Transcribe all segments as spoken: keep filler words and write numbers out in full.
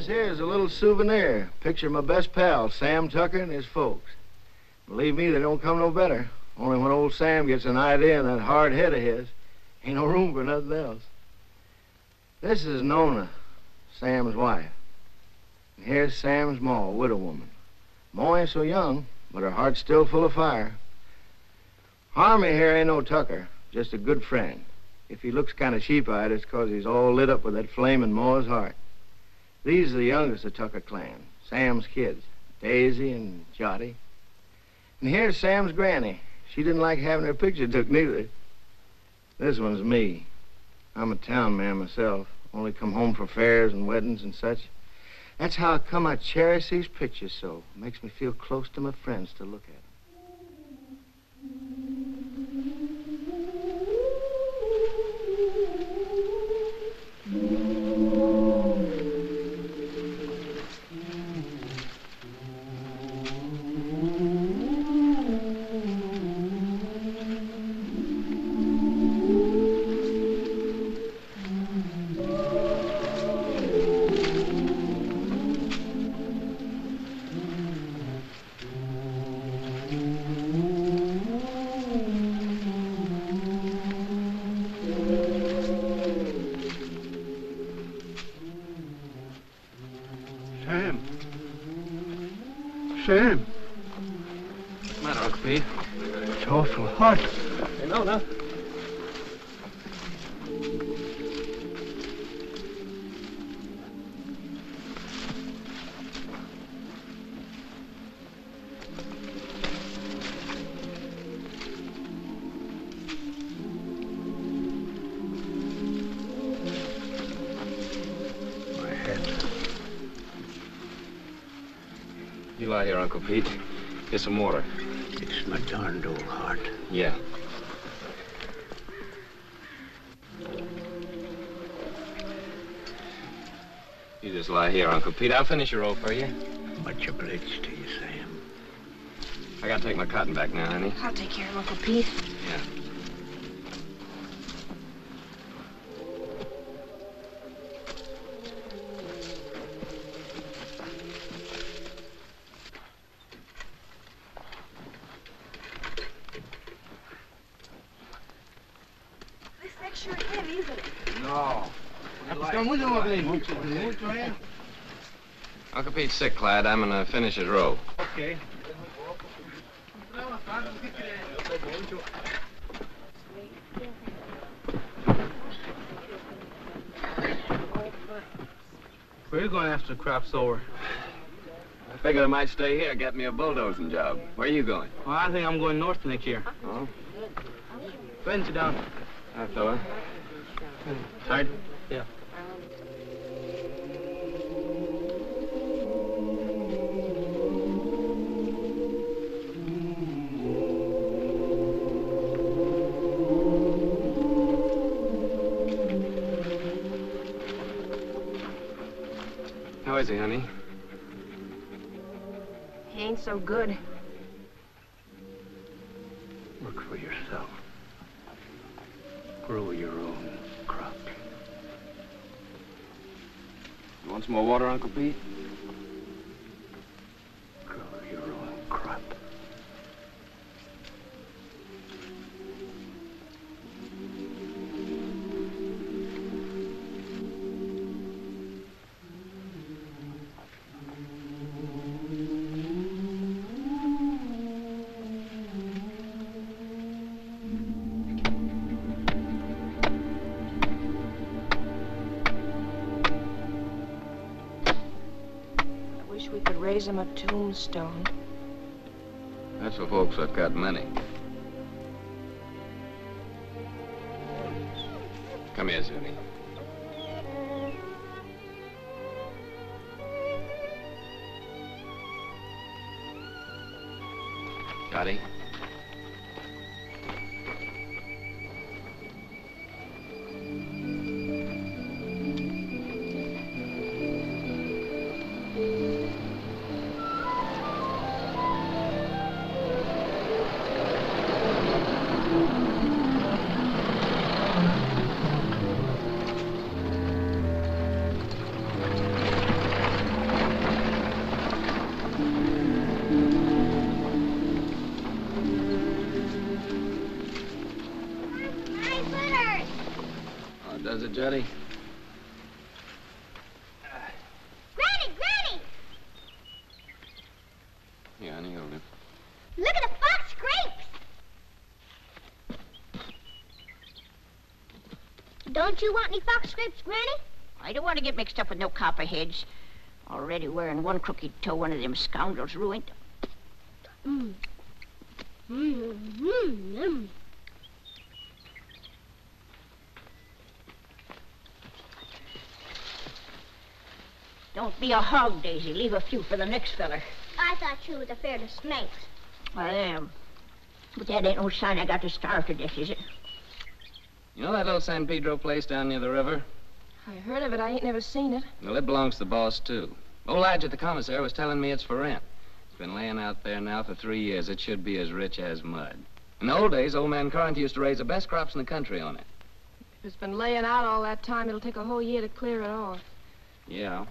This here is a little souvenir. Picture of my best pal, Sam Tucker, and his folks. Believe me, they don't come no better. Only when old Sam gets an idea in that hard head of his, ain't no room for nothing else. This is Nona, Sam's wife. And here's Sam's ma, a widow woman. Ma ain't so young, but her heart's still full of fire. Harmony here ain't no Tucker, just a good friend. If he looks kind of sheep-eyed, it's because he's all lit up with that flame in Ma's heart. These are the youngest of Tucker clan, Sam's kids, Daisy and Jotty. And here's Sam's granny. She didn't like having her picture took, neither. This one's me. I'm a town man myself, only come home for fairs and weddings and such. That's how come I cherish these pictures so. It makes me feel close to my friends to look at them. Sam. What's the matter, Uncle Pete? It's awful hot. Hey, Nona. Lie here, Uncle Pete. Here's some water. It's my darned old heart. Yeah. You just lie here, Uncle Pete. I'll finish your roll for you. Much obliged to you, Sam. I gotta take my cotton back now, honey. I'll take care of Uncle Pete. Yeah. Uncle Pete's sick, Clyde. I'm gonna finish his row. Okay. Where are you going after the crop's over? I figured I might stay here, get me a bulldozing job. Where are you going? Well, I think I'm going north next year. Oh? Go ahead and sit down. Hi, fella. Tired? Yeah. How is he, honey? He ain't so good. Look for yourself. Grow your own crop. You want some more water, Uncle Pete? Grow your own crop. Raise him a tombstone. That's for folks that got money. Come here, Zuni. Gotti. Daddy. Granny, Granny! Yeah, honey, hold it. Look at the fox grapes! Don't you want any fox grapes, Granny? I don't want to get mixed up with no copperheads. Already wearing one crooked toe, one of them scoundrels ruined. Mm. Mm, mm, mm. Don't be a hog, Daisy. Leave a few for the next feller. I thought you was afraid of snakes. I am. But that ain't no sign I got to starve to death, is it? You know that little San Pedro place down near the river? I heard of it. I ain't never seen it. Well, it belongs to the boss, too. Old Lige at the commissary was telling me it's for rent. It's been laying out there now for three years. It should be as rich as mud. In the old days, old man Corinth used to raise the best crops in the country on it. If it's been laying out all that time, it'll take a whole year to clear it off. Yeah.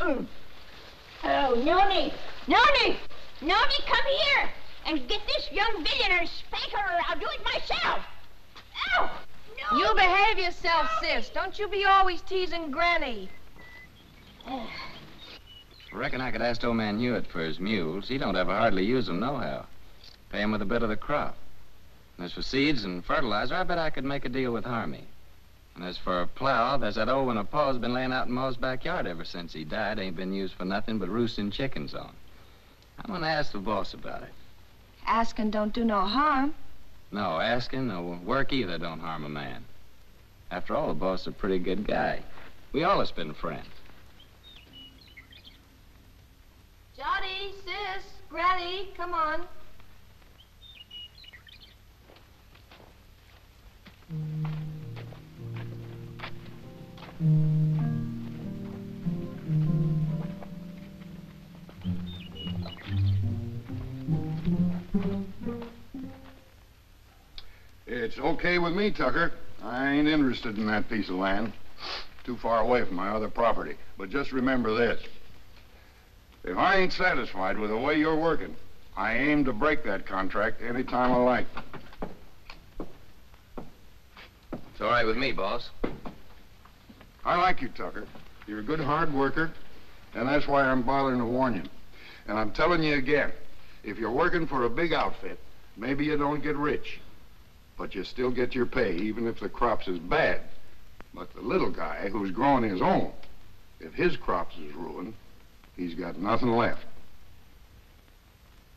Oh, Noni! Noni! Noni, come here! And get this young villain and spank her, or I'll do it myself! Oh! Noni. You behave yourself, Noni. Sis. Don't you be always teasing Granny. I reckon I could ask old man Hewitt for his mules. He don't ever hardly use them, nohow. Pay him with a bit of the crop. And as for seeds and fertilizer, I bet I could make a deal with Harmony. And as for a plow, there's that old one of Pa's been laying out in Ma's backyard ever since he died. Ain't been used for nothing but roosting chickens on. I'm gonna ask the boss about it. Asking don't do no harm. No, asking or work either don't harm a man. After all, the boss is a pretty good guy. We all have been friends. Johnny, sis, Granny, come on. Mm. It's okay with me, Tucker. I ain't interested in that piece of land. Too far away from my other property. But just remember this. If I ain't satisfied with the way you're working, I aim to break that contract any time I like. It's all right with me, boss. I like you, Tucker. You're a good hard worker, and that's why I'm bothering to warn you. And I'm telling you again, if you're working for a big outfit, maybe you don't get rich, but you still get your pay, even if the crops is bad. But the little guy who's growing his own, if his crops is ruined, he's got nothing left.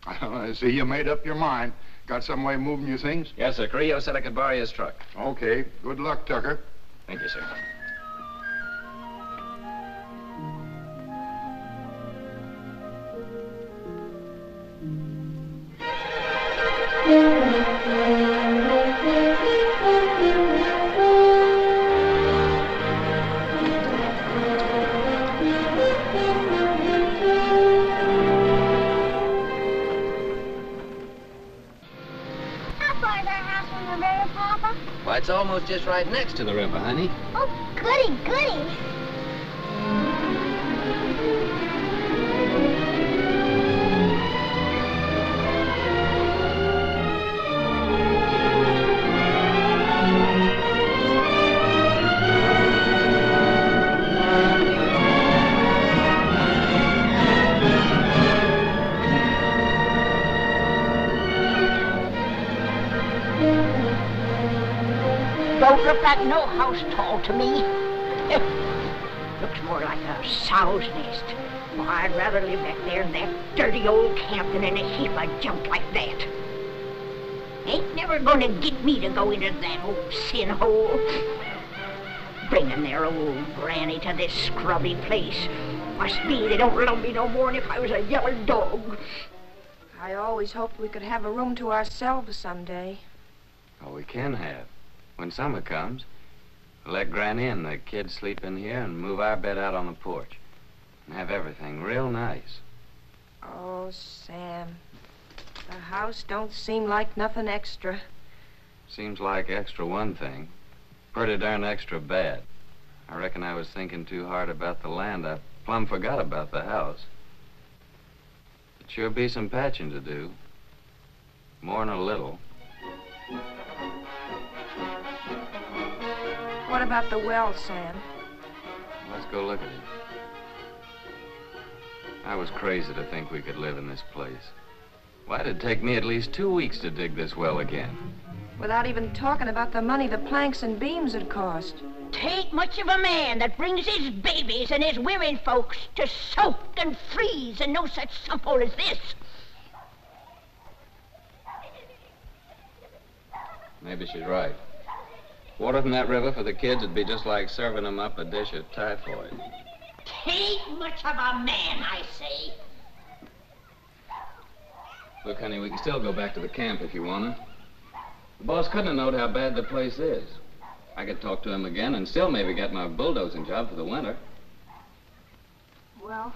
I see you made up your mind. Got some way of moving your things? Yes, sir. Carrillo said I could borrow his truck. Okay. Good luck, Tucker. Thank you, sir. It's almost just right next to the river, honey. Oh, goody, goody. Don't look like no house tall to me. Looks more like a sow's nest. Well, I'd rather live back there in that dirty old camp than in a heap of junk like that. Ain't never gonna get me to go into that old sin hole. Bringing their old granny to this scrubby place. Must be they don't love me no more than if I was a yeller dog. I always hoped we could have a room to ourselves someday. Oh, we can have. When summer comes, we'll let Granny and the kids sleep in here and move our bed out on the porch. And have everything real nice. Oh, Sam. The house don't seem like nothing extra. Seems like extra one thing. Pretty darn extra bad. I reckon I was thinking too hard about the land. I plumb forgot about the house. But sure be some patching to do. More'n a little. What about the well, Sam? Let's go look at it. I was crazy to think we could live in this place. Why'd it take me at least two weeks to dig this well again? Without even talking about the money the planks and beams had cost. Tain't much of a man that brings his babies and his women folks to soak and freeze in no such sump hole as this. Maybe she's right. Water from that river for the kids would be just like serving them up a dish of typhoid. Tain't much of a man, I say. Look, honey, we can still go back to the camp if you want to. The boss couldn't have known how bad the place is. I could talk to him again and still maybe get my bulldozing job for the winter. Well,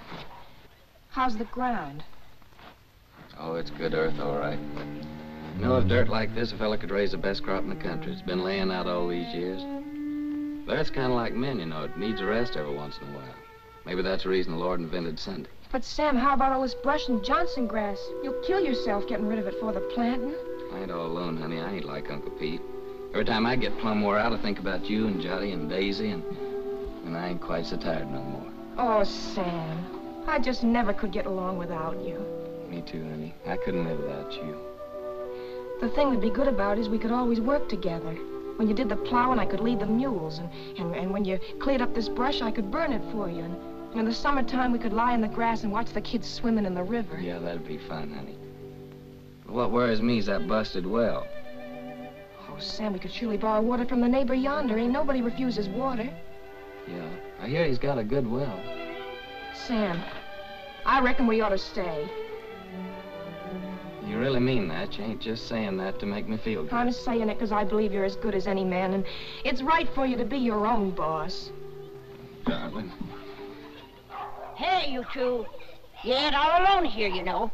how's the ground? Oh, it's good earth, all right. You know, if dirt like this, a fella could raise the best crop in the country. It's been laying out all these years. But it's kind of like men, you know. It needs a rest every once in a while. Maybe that's the reason the Lord invented Sunday. But, Sam, how about all this brush and Johnson grass? You'll kill yourself getting rid of it for the planting. I ain't all alone, honey. I ain't like Uncle Pete. Every time I get plumb wore out, I think about you and Jody and Daisy, and, and I ain't quite so tired no more. Oh, Sam, I just never could get along without you. Me too, honey. I couldn't live without you. The thing that'd be good about is we could always work together. When you did the plowing, I could lead the mules, and, and, and when you cleared up this brush, I could burn it for you, and, and in the summertime, we could lie in the grass and watch the kids swimming in the river. Yeah, that'd be fun, honey. But what worries me is that busted well. Oh, Sam, we could surely borrow water from the neighbor yonder. Ain't nobody refuses water. Yeah, I hear he's got a good well. Sam, I reckon we ought to stay. You really mean that? You ain't just saying that to make me feel good. I'm saying it because I believe you're as good as any man, and it's right for you to be your own boss. Darling. Hey, you two. You ain't all alone here, you know.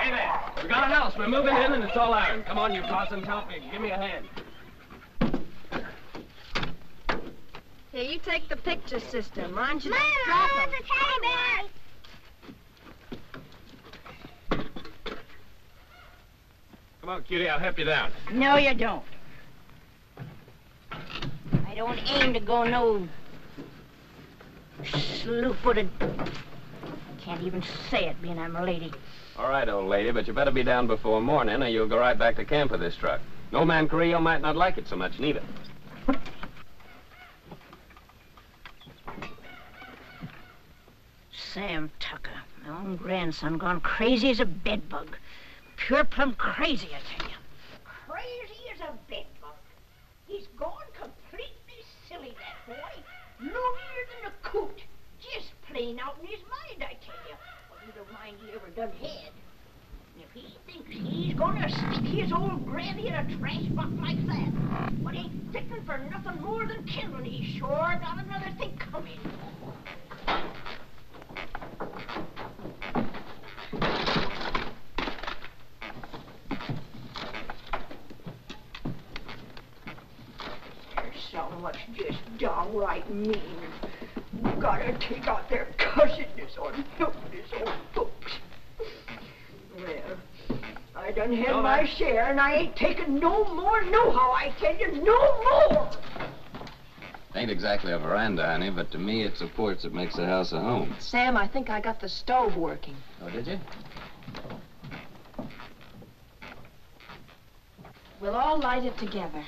Hey, man, we got a house. We're moving in, and it's all iron. Come on, you cossins, help me. Give me a hand. Here, you take the picture, sister. Mind you, just drop them. Mama, the teddy bear! Come on, cutie, I'll help you down. No, you don't. I don't aim to go no slew-footed. Can't even say it, being I'm a lady. All right, old lady, but you better be down before morning, or you'll go right back to camp with this truck. No man Carrillo might not like it so much, neither. Sam Tucker, my own grandson, gone crazy as a bedbug. Pure plum crazy, I tell you. Crazy as a bedbug. He's gone completely silly, that boy. Lonelier than a coot. Just plain out in his mind, I tell you. Well, you don't mind he ever done head. And if he thinks he's gonna stick his old granny in a trash bucket like that, well, he ain't thinking for nothing more than killing. He's sure got another thing coming. What's just downright mean. You gotta take out their cousins or nobody's old folks. Well, I done had no, my I... share, and I ain't taking no more nohow, I tell you, no more! Ain't exactly a veranda, honey, but to me it's a porch that makes a house a home. Sam, I think I got the stove working. Oh, did you? We'll all light it together.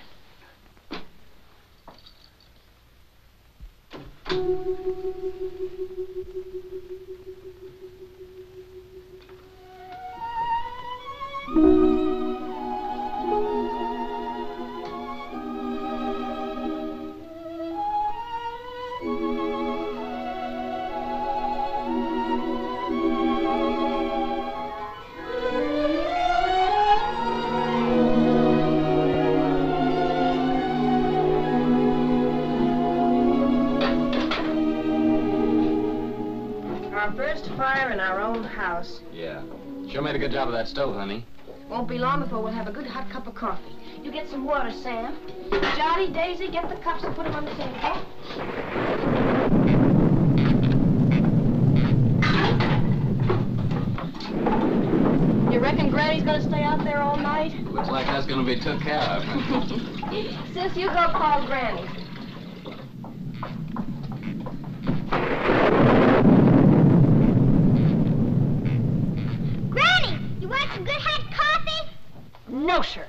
Sure made a good job of that stove, honey. Won't be long before we'll have a good hot cup of coffee. You get some water, Sam. Jody, Daisy, get the cups and put them on the table. Sonny's going to stay out there all night? Looks like that's going to be took care of. Sis, you go call Granny. Granny, you want some good hot coffee? No, sir.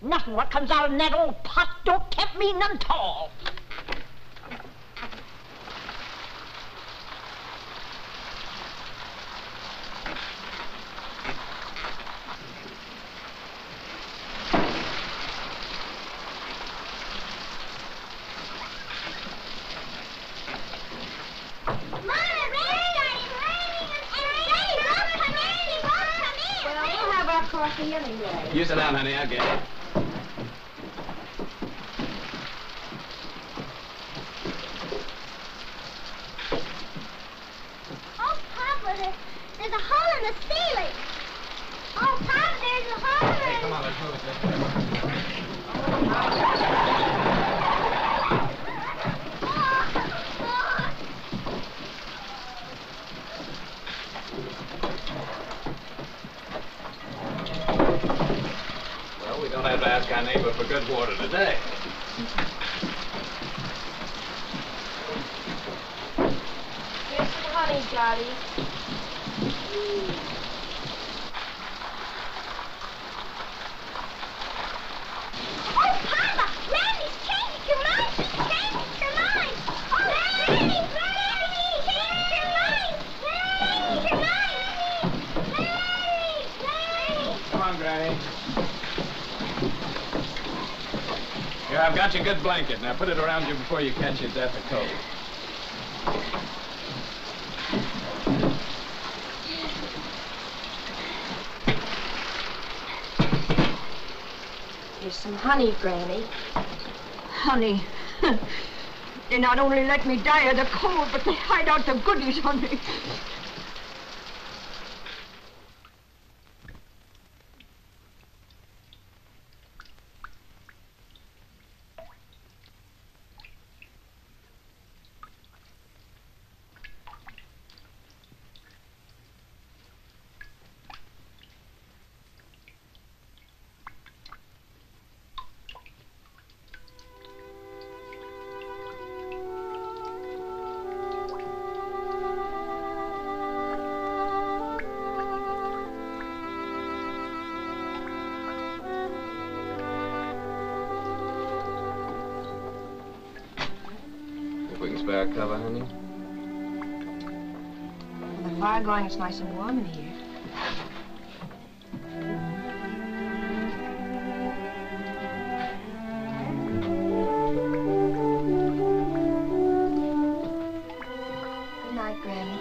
Nothing what comes out of that old pot don't tempt me none at all. You sit down, honey, I'll get it. Oh, Papa, there, there's a hole in the ceiling. Oh, Papa, there's a hole in the... Hey, come on, let's move it this our neighbor for good water today. Here's some honey, Johnny. Oh, Papa! Granny's changed her mind! She's changed her mind! Oh, Granny! Granny! Changed her mind! Granny! Changed her mind! Granny! Granny! Come on, Granny. Here, I've got your good blanket. Now put it around you before you catch your death of cold. Here's some honey, Granny. Honey. They not only let me die of the cold, but they hide out the goodies on me. Cover, honey. With the fire going, it's nice and warm in here. Good night, Granny.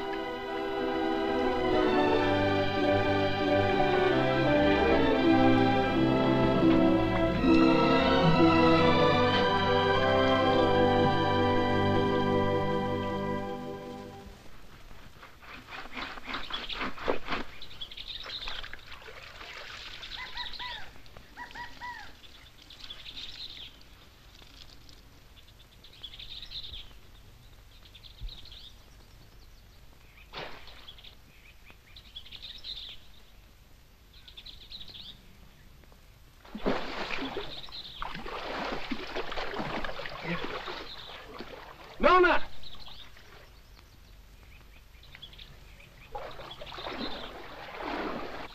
Donut!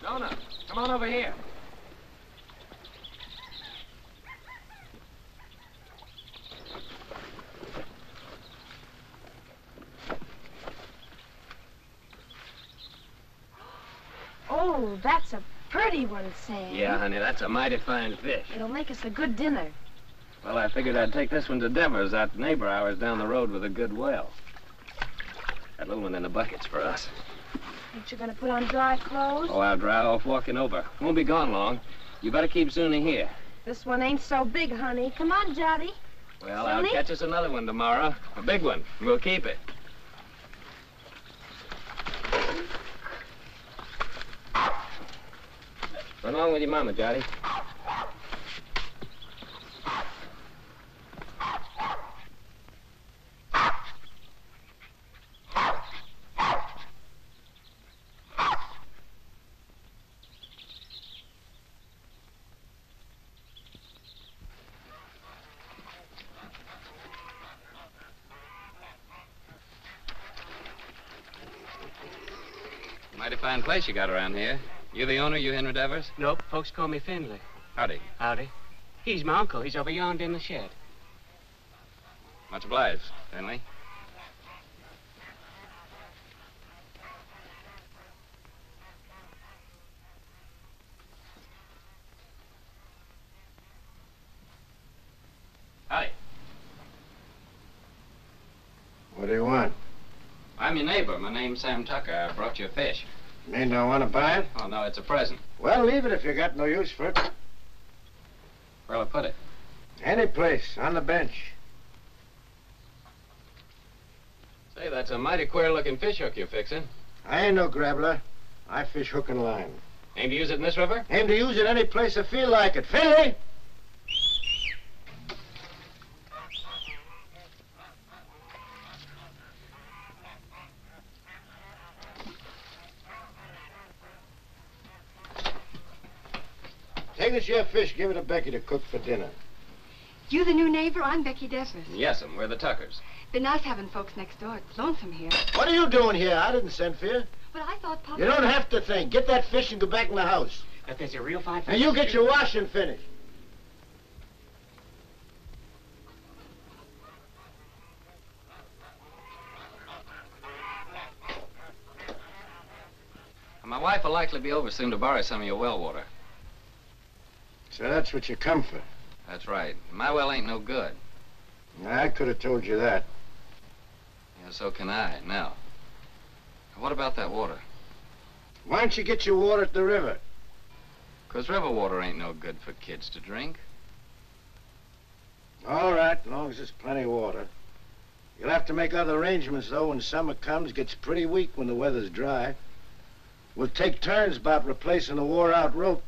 Donut, come on over here. Oh, that's a pretty one, Sam. Yeah, honey, that's a mighty fine fish. It'll make us a good dinner. Well, I figured I'd take this one to Devers, that neighbor of ours down the road with a good well. That little one in the bucket's for us. Aren't you going to put on dry clothes? Oh, I'll dry off walking over. Won't be gone long. You better keep Zuni here. This one ain't so big, honey. Come on, Johnny. Well, Zuni? I'll catch us another one tomorrow. A big one. We'll keep it. Run along with your mama, Johnny. fine place you got around here. You the owner, you Henry Devers? Nope, folks call me Finley. Howdy. Howdy. He's my uncle. He's over yonder in the shed. Much obliged, Finley. Howdy. What do you want? I'm your neighbor. My name's Sam Tucker. I brought you a fish. You mean don't want to buy it? Oh, no, it's a present. Well, leave it if you got no use for it. Where'll I put it? Any place, on the bench. Say, that's a mighty queer-looking fish hook you're fixing. I ain't no grabbler. I fish hook and line. Aim to use it in this river? Aim to use it any place I feel like it. Finley! Take this here fish, give it to Becky to cook for dinner. You the new neighbor? I'm Becky Devers. Yes, and we're the Tuckers. Been nice having folks next door. It's lonesome here. What are you doing here? I didn't send for you. But I thought Papa... You don't have to think. Get that fish and go back in the house. But there's a real fine fish. And you get your washing finished. My wife will likely be over soon to borrow some of your well water. So that's what you come for. That's right. My well ain't no good. I could have told you that. Yeah, so can I now. What about that water? Why don't you get your water at the river? Because river water ain't no good for kids to drink. All right, as long as there's plenty of water. You'll have to make other arrangements, though, when summer comes. Gets pretty weak when the weather's dry. We'll take turns about replacing the wore-out rope.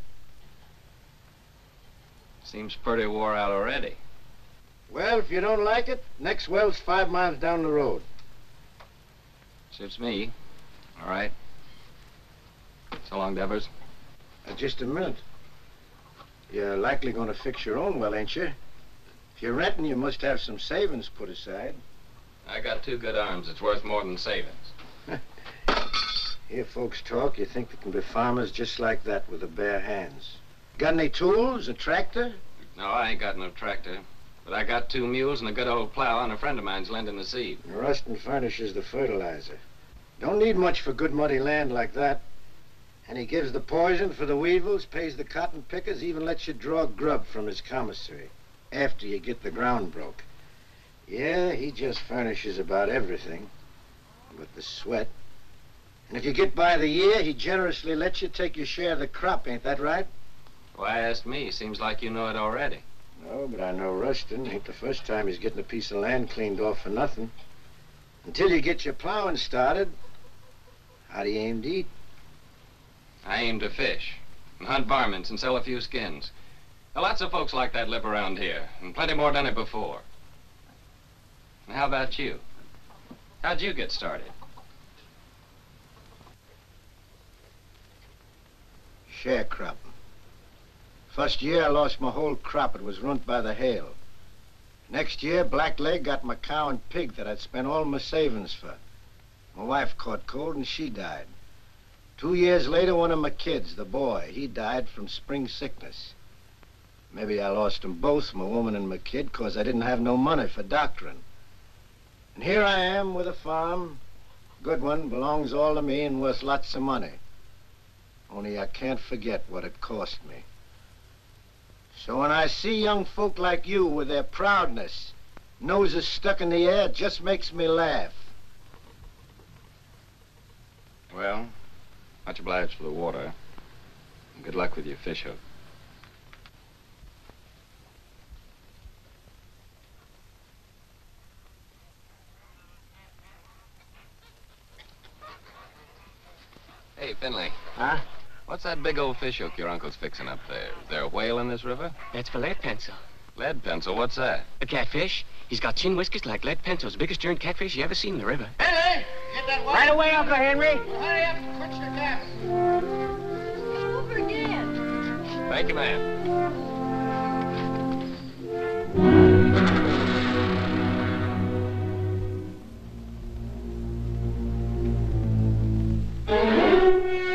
Seems pretty wore out already. Well, if you don't like it, next well's five miles down the road. Suits me. All right. So long, Devers. Uh, just a minute. You're likely going to fix your own well, ain't you? If you're renting, you must have some savings put aside. I got two good arms. It's worth more than savings. Hear folks talk, you think they can be farmers just like that with the bare hands. Got any tools, a tractor? No, I ain't got no tractor. But I got two mules and a good old plow, and a friend of mine's lending the seed. Ruston furnishes the fertilizer. Don't need much for good muddy land like that. And he gives the poison for the weevils, pays the cotton pickers, even lets you draw grub from his commissary after you get the ground broke. Yeah, he just furnishes about everything but the sweat. And if you get by the year, he generously lets you take your share of the crop, ain't that right? Why ask me? Seems like you know it already. No, but I know Ruston. Ain't the first time he's getting a piece of land cleaned off for nothing. Until you get your plowing started, how do you aim to eat? I aim to fish and hunt varmints and sell a few skins. Now, lots of folks like that live around here, and plenty more done it before. And how about you? How'd you get started? Sharecropping. First year, I lost my whole crop. It was ruined by the hail. Next year, blackleg got my cow and pig that I'd spent all my savings for. My wife caught cold and she died. Two years later, one of my kids, the boy, he died from spring sickness. Maybe I lost them both, my woman and my kid, because I didn't have no money for doctoring. And here I am with a farm. Good one, belongs all to me and worth lots of money. Only I can't forget what it cost me. So when I see young folk like you with their proudness, noses stuck in the air, it just makes me laugh. Well, much obliged for the water. And good luck with your fish hook. Hey, Finley. Huh? What's that big old fish hook your uncle's fixing up there? Is there a whale in this river? That's for lead pencil. Lead pencil? What's that? A catfish. He's got chin whiskers like lead pencils. Biggest giant catfish you ever seen in the river. Henry! Get that water! Right away, Uncle Henry! Hurry up and quit your gas! Over again! Thank you, ma'am. Thank you.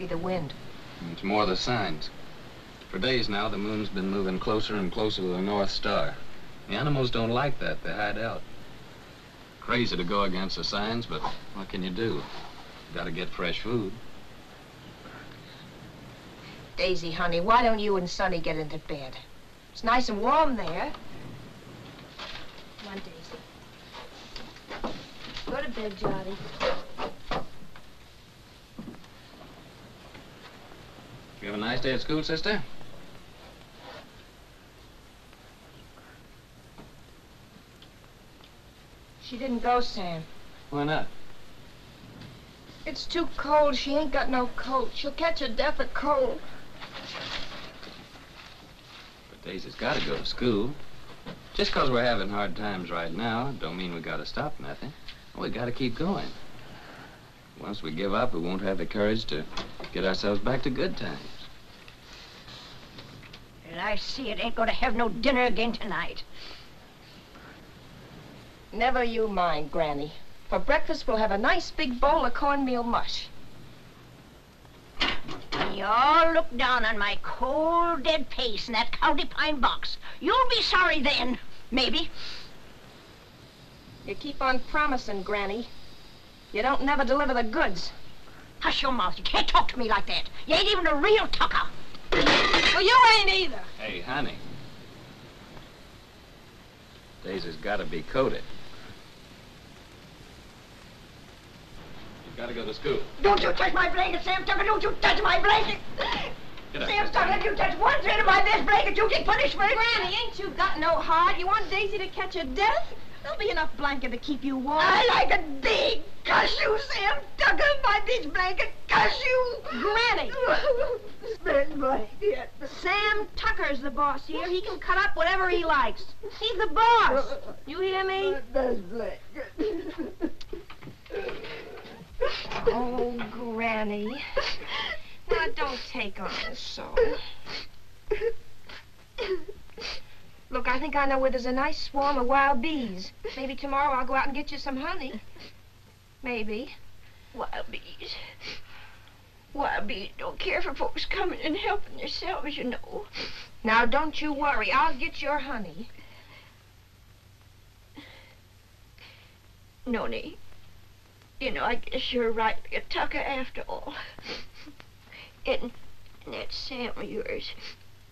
be the wind. It's more the signs. For days now, the moon's been moving closer and closer to the North Star. The animals don't like that. They hide out. Crazy to go against the signs, but what can you do? You gotta get fresh food. Daisy, honey, why don't you and Sonny get into bed? It's nice and warm there. Come on, Daisy. Go to bed, Johnny. You have a nice day at school, sister? She didn't go, Sam. Why not? It's too cold. She ain't got no coat. She'll catch her death of cold. But Daisy's got to go to school. Just because we're having hard times right now don't mean we got to stop nothing. We got to keep going. Once we give up, we won't have the courage to get ourselves back to good times. And I see it ain't going to have no dinner again tonight. Never you mind, Granny. For breakfast, we'll have a nice big bowl of cornmeal mush. You all look down on my cold, dead face in that county pine box. You'll be sorry then, maybe. You keep on promising, Granny. You don't never deliver the goods. Hush your mouth. You can't talk to me like that. You ain't even a real Tucker. Well, you ain't either. Hey, honey. Daisy's got to be coated. You've got to go to school. Don't you touch my blanket, Sam Tucker. Don't you touch my blanket. Get up, Sam Tucker, if you touch one thread of my best blanket, you get punished for it. Granny, ain't you got no heart? You want Daisy to catch her death? There'll be enough blanket to keep you warm. I like a big cuss you, Sam Tucker. My big blanket cuss you. Granny. Sam Tucker's the boss here. He can cut up whatever he likes. He's the boss. You hear me? Oh, Granny. Now, don't take on so. Look, I think I know where there's a nice swarm of wild bees. Maybe tomorrow I'll go out and get you some honey. Maybe. Wild bees. Wild bees don't care for folks coming and helping themselves, you know. Now, don't you worry. I'll get your honey. Noni, you know, I guess you're right. You're Tucker after all. And, and that Sam of yours,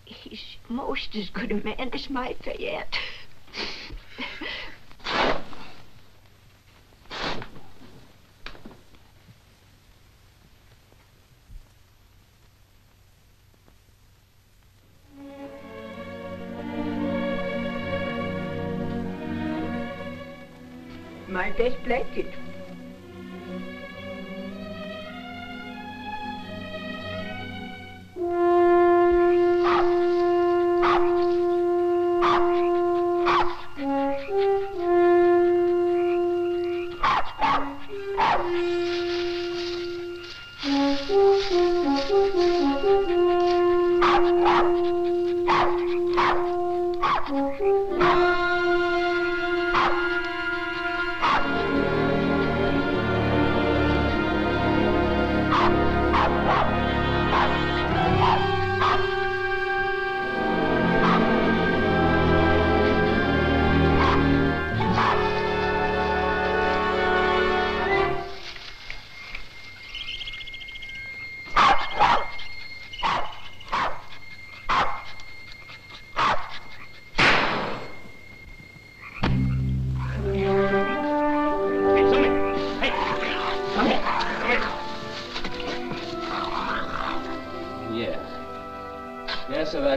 he's most as good a man as my Fayette. My best blanket.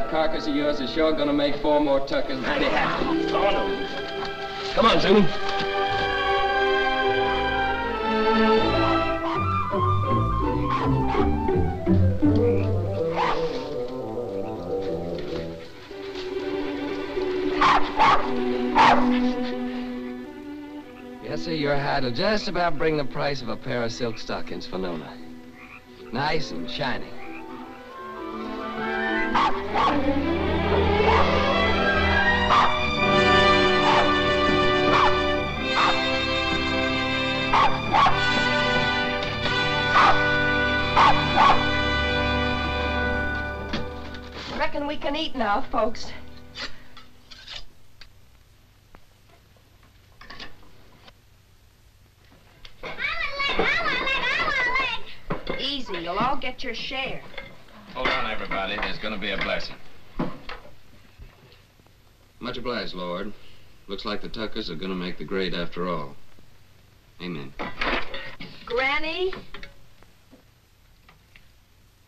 Carcass of yours is sure gonna make four more Tuckers. Mighty happy. Come on, Zoom. Yes, sir, your hide will just about bring the price of a pair of silk stockings for Nona. Nice and shiny. Up, up, up, up. can eat now, folks. I want a leg, I want a leg, I want a leg. Easy, you'll all get your share. Hold on, everybody. There's going to be a blessing. Much obliged, Lord. Looks like the Tuckers are going to make the grade after all. Amen. Granny.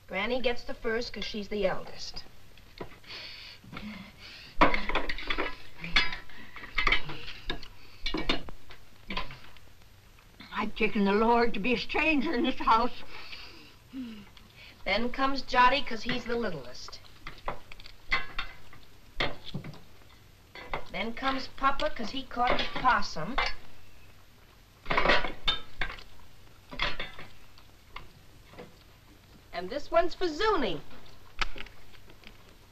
Granny gets the first because she's the eldest. I've taken the Lord to be a stranger in this house. Then comes Jotty, because he's the littlest. Then comes Papa, because he caught the possum. And this one's for Zuni,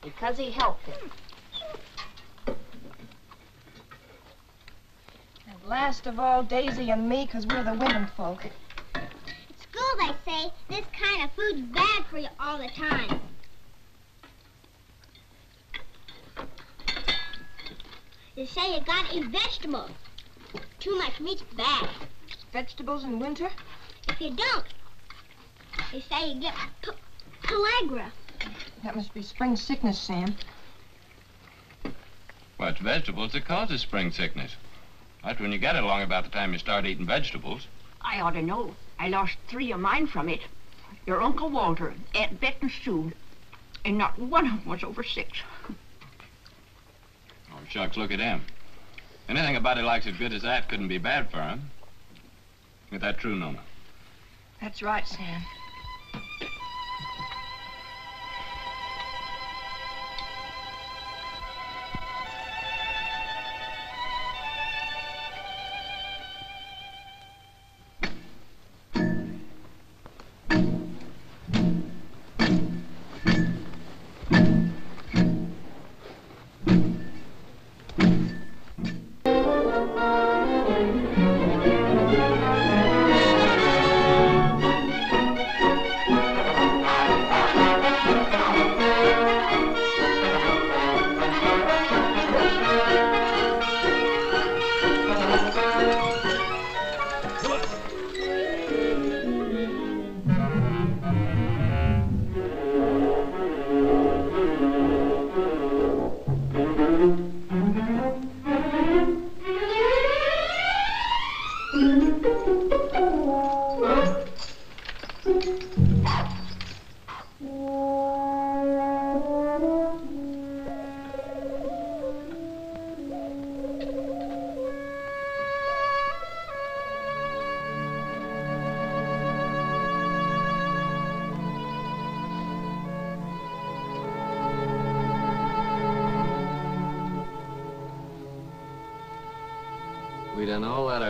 because he helped him. And last of all, Daisy and me, because we're the women folk. They say this kind of food's bad for you all the time. They say you gotta eat vegetables. Too much meat's bad. Vegetables in winter? If you don't, they say you get pellagra. That must be spring sickness, Sam. Well, it's vegetables that causes spring sickness. That's when you get it along about the time you start eating vegetables. I ought to know. I lost three of mine from it. Your Uncle Walter, Aunt Bet and Sue, and not one of them was over six. Oh, shucks, look at him. Anything a body likes as good as that couldn't be bad for him. Is that true, Nona? That's right, Sam.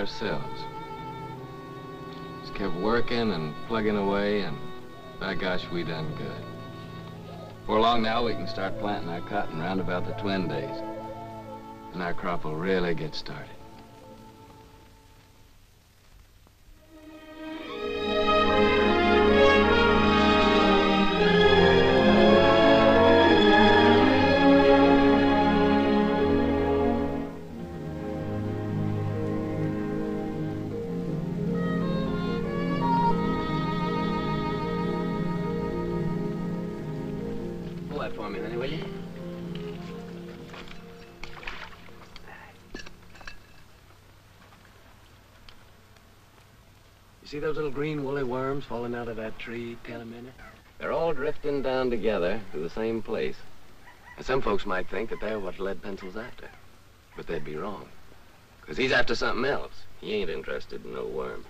Ourselves. Just kept working and plugging away, and by gosh, we done good. Before long now, we can start planting our cotton round about the twin days, and our crop will really get started. See those little green woolly worms falling out of that tree, tell a minute? They're all drifting down together to the same place. And some folks might think that they're what Lead Pencil's after. But they'd be wrong. Because he's after something else. He ain't interested in no worms.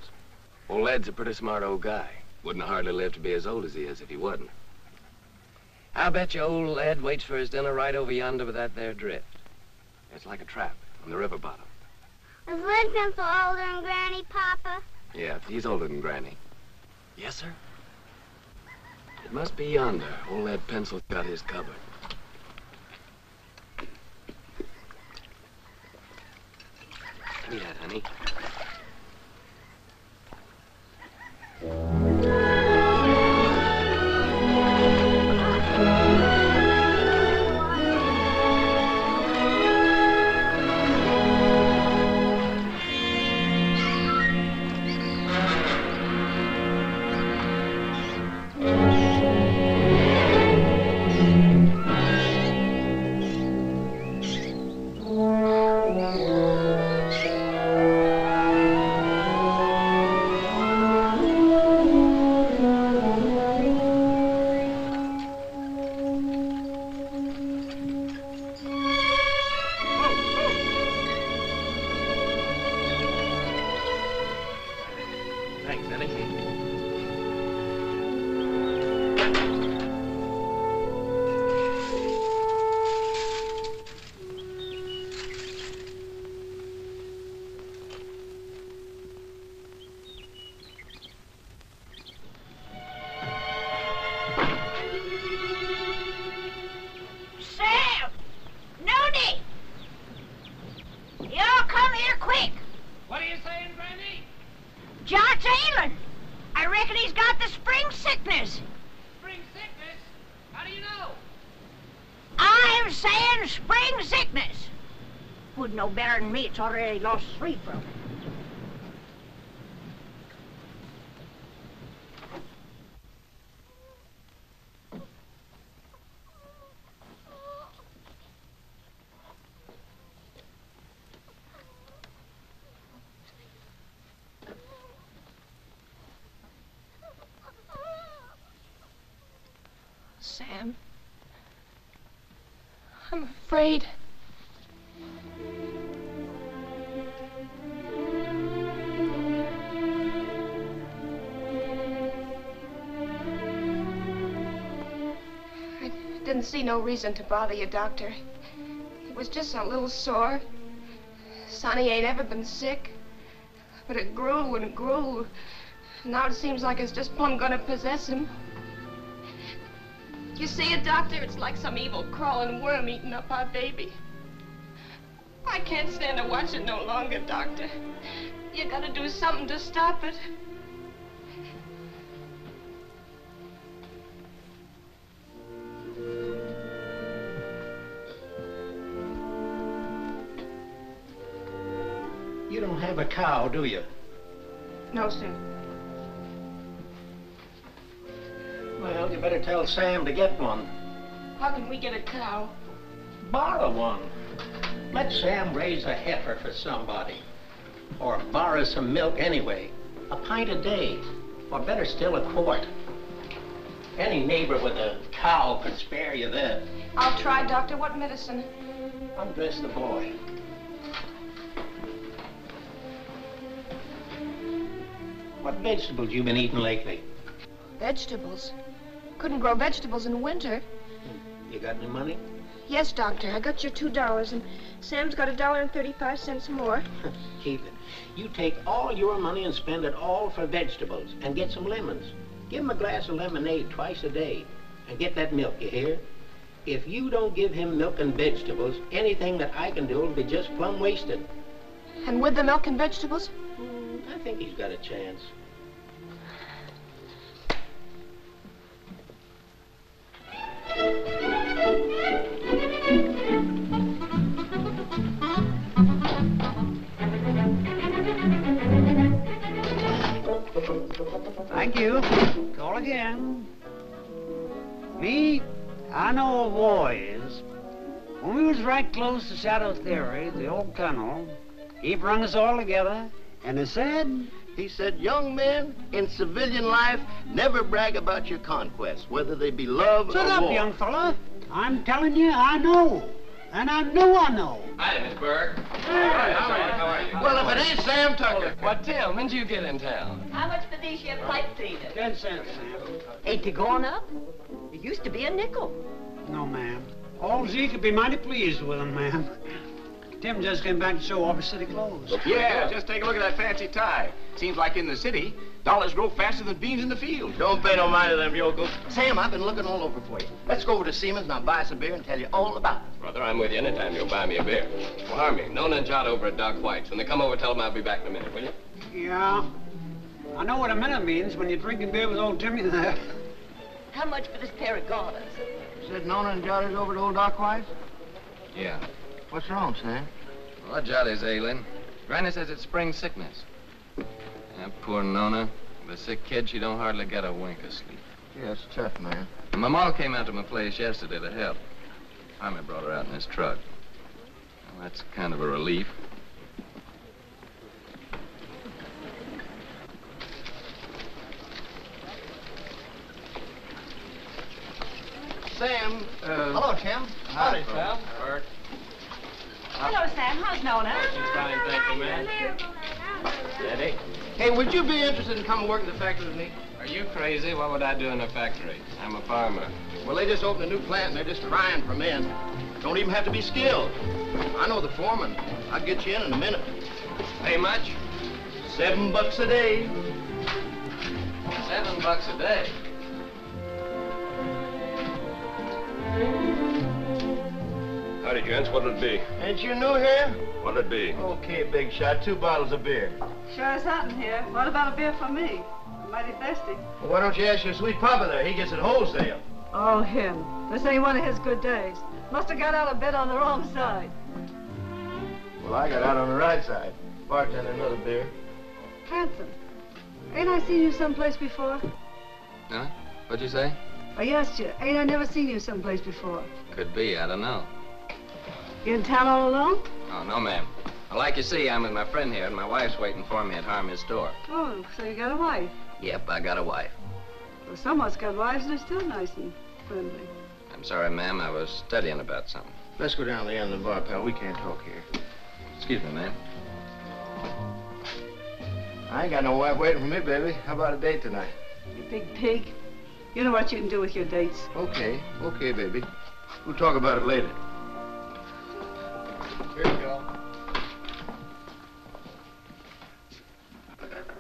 Old Lead's a pretty smart old guy. Wouldn't hardly live to be as old as he is if he wasn't. I'll bet you old Lead waits for his dinner right over yonder with that there drift. It's like a trap on the river bottom. Is Lead Pencil older than Granny, Papa? Yeah, he's older than Granny. Yes, sir? It must be yonder. Old Lead Pencil's got his cupboard. Give me that, honey. quick. What are you saying, Brandy? Jock's ailing. I reckon he's got the spring sickness. Spring sickness? How do you know? I'm saying spring sickness. Would know better than me. It's already lost three from it. Sam, I'm afraid. I didn't see no reason to bother you, Doctor. It was just a little sore. Sonny ain't ever been sick, but it grew and grew. Now it seems like it's just plumb gonna possess him. You see it, Doctor? It's like some evil crawling worm eating up our baby. I can't stand to watch it no longer, Doctor. You gotta do something to stop it. You don't have a cow, do you? No, sir. Well, you better tell Sam to get one. How can we get a cow? Borrow one. Let Sam raise a heifer for somebody. Or borrow some milk anyway. A pint a day. Or better still, a quart. Any neighbor with a cow can spare you that. I'll try, Doctor. What medicine? Undress the boy. What vegetables you been eating lately? Vegetables? Couldn't grow vegetables in winter. You got any money? Yes, Doctor. I got your two dollars, and Sam's got a dollar and thirty-five cents more. Keep it. You take all your money and spend it all for vegetables, and get some lemons. Give him a glass of lemonade twice a day, and get that milk, you hear? If you don't give him milk and vegetables, anything that I can do will be just plumb wasted. And with the milk and vegetables? Mm, I think he's got a chance. Thank you. Call again. Me, I know of boys. When we was right close to shadow theory, the old colonel, he brung us all together, and he said... He said, young men in civilian life, never brag about your conquests, whether they be love or war. Shut up, young fella. I'm telling you, I know. And I know I know. Hi, Miss Burke. Hi. How are you? How are you? Well, if it ain't Sam Tucker. Well, Tim, when'd you get in town? How much for these here pipe cleaners? Ten cents, Sam. Ain't they gone up? It used to be a nickel. No, ma'am. Old Zeke would be mighty pleased with them, ma'am. Tim just came back to show off his city clothes. Yeah, just take a look at that fancy tie. Seems like in the city, dollars grow faster than beans in the field. Don't pay no mind to them yokels. Sam, I've been looking all over for you. Let's go over to Seaman's and I'll buy some beer and tell you all about it. Brother, I'm with you anytime you'll buy me a beer. Well, Harmony, Nona and Jot over at Doc White's. When they come over, tell them I'll be back in a minute, will you? Yeah. I know what a minute means when you're drinking beer with old Timmy there. How much for this pair of garters? You said Nona and Jot is over at old Doc White's? Yeah. What's wrong, Sam? Well, Jolly's ailing. Granny says it's spring sickness. And poor Nona, with a sick kid, she don't hardly get a wink of sleep. Yeah, it's tough, man. And my ma came out to my place yesterday to help. Tommy brought her out in his truck. Well, that's kind of a relief. Sam. Uh, Hello, Tim. Howdy, Sam. Bert. Hello, Sam. How's Nona? She's fine, thank you, ma'am. Steady. Hey, would you be interested in coming work in the factory with me? Are you crazy? What would I do in a factory? I'm a farmer. Well, they just opened a new plant and they're just crying for men. Don't even have to be skilled. I know the foreman. I'll get you in in a minute. Pay much? Seven bucks a day. Seven bucks a day? Howdy, gents. What'll it be? Ain't you new here? What'll it be? Okay, big shot. Two bottles of beer. Sure is hot in here. What about a beer for me? I'm mighty thirsty. Well, why don't you ask your sweet papa there? He gets it wholesale. Oh, him. This ain't one of his good days. Must have got out of bed on the wrong side. Well, I got out on the right side. Bartender, another beer. Hanson, ain't I seen you someplace before? Huh? What'd you say? I asked you. Ain't I never seen you someplace before? Could be. I don't know. You in town all alone? Oh, no, ma'am. Well, like you see, I'm with my friend here, and my wife's waiting for me at Harmony's door. Oh, so you got a wife? Yep, I got a wife. Well, someone's got wives, and they're still nice and friendly. I'm sorry, ma'am. I was studying about something. Let's go down to the end of the bar, pal. We can't talk here. Excuse me, ma'am. I ain't got no wife waiting for me, baby. How about a date tonight? You big pig. You know what you can do with your dates. Okay. Okay, baby. We'll talk about it later. Here you go.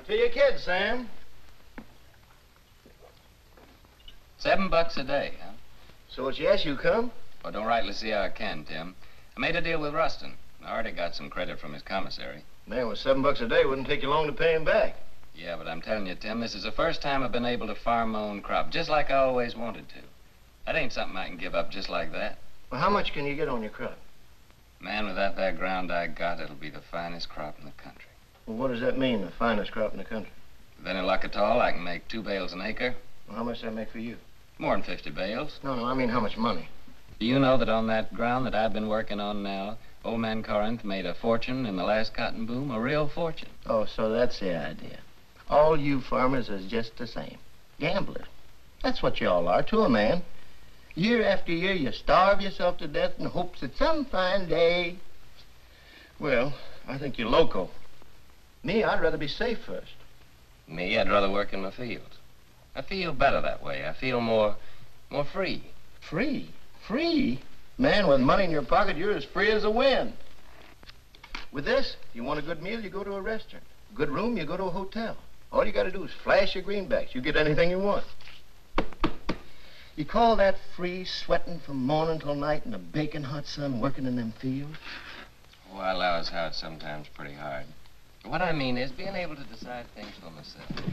To your kids, Sam. Seven bucks a day, huh? So it's yes, you come? Well, don't rightly see how I can, Tim. I made a deal with Ruston. I already got some credit from his commissary. Man, with seven bucks a day, it wouldn't take you long to pay him back. Yeah, but I'm telling you, Tim, this is the first time I've been able to farm my own crop, just like I always wanted to. That ain't something I can give up just like that. Well, how much can you get on your crop? Man, with that there ground I got, it'll be the finest crop in the country. Well, what does that mean, the finest crop in the country? With any luck at all, I can make two bales an acre. Well, how much does that make for you? More than fifty bales. No, no, I mean how much money? Do you know that on that ground that I've been working on now, old man Corinth made a fortune in the last cotton boom, a real fortune. Oh, so that's the idea. All you farmers is just the same. Gamblers. That's what you all are, to a man. Year after year, you starve yourself to death in hopes that some fine day... Well, I think you're loco. Me, I'd rather be safe first. Me, I'd rather work in the fields. I feel better that way. I feel more... more free. Free? Free? Man, with money in your pocket, you're as free as the wind. With this, you want a good meal, you go to a restaurant. Good room, you go to a hotel. All you got to do is flash your greenbacks. You get anything you want. You call that free, sweating from morning till night in the baking hot sun, working in them fields? Oh, I allow us how it's sometimes pretty hard. What I mean is being able to decide things for myself.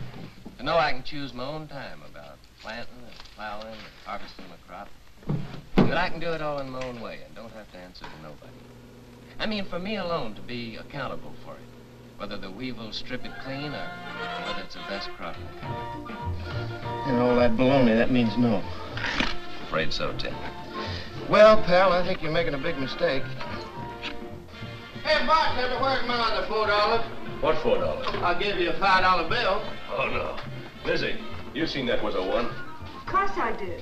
To know I can choose my own time about planting and plowing and harvesting my crop. And that I can do it all in my own way and don't have to answer to nobody. I mean, for me alone to be accountable for it. Whether the weevils strip it clean or whether it's the best crop in the country. And all that baloney, that means no. Afraid so, Tim. Well, pal, I think you're making a big mistake. Hey, bartender, where's my other four dollars? What four dollars? I'll give you a five dollar bill. Oh, no. Lizzie, you seen that was a one. Of course I did.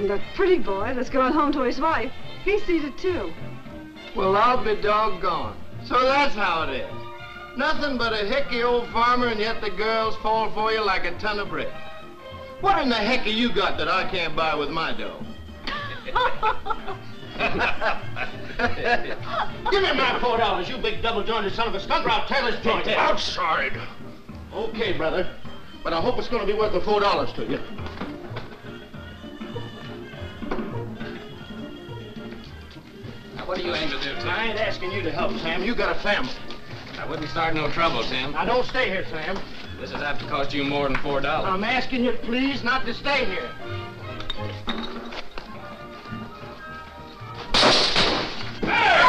And that pretty boy that's going home to his wife, he sees it too. Well, I'll be doggone. So that's how it is. Nothing but a hicky old farmer, and yet the girls fall for you like a ton of brick. What in the heck have you got that I can't buy with my dough? Give me my four dollars, you big double-jointed son of a skunk, or I'll tell his joint. Outside. Okay, brother. But I hope it's going to be worth the four dollars to you. What are you aiming to do, Tim? I ain't asking you to help, Sam. You got a family. I wouldn't start no trouble, Tim. Now, don't stay here, Sam. This is apt to cost you more than four dollars. I'm asking you, please, not to stay here. Hey!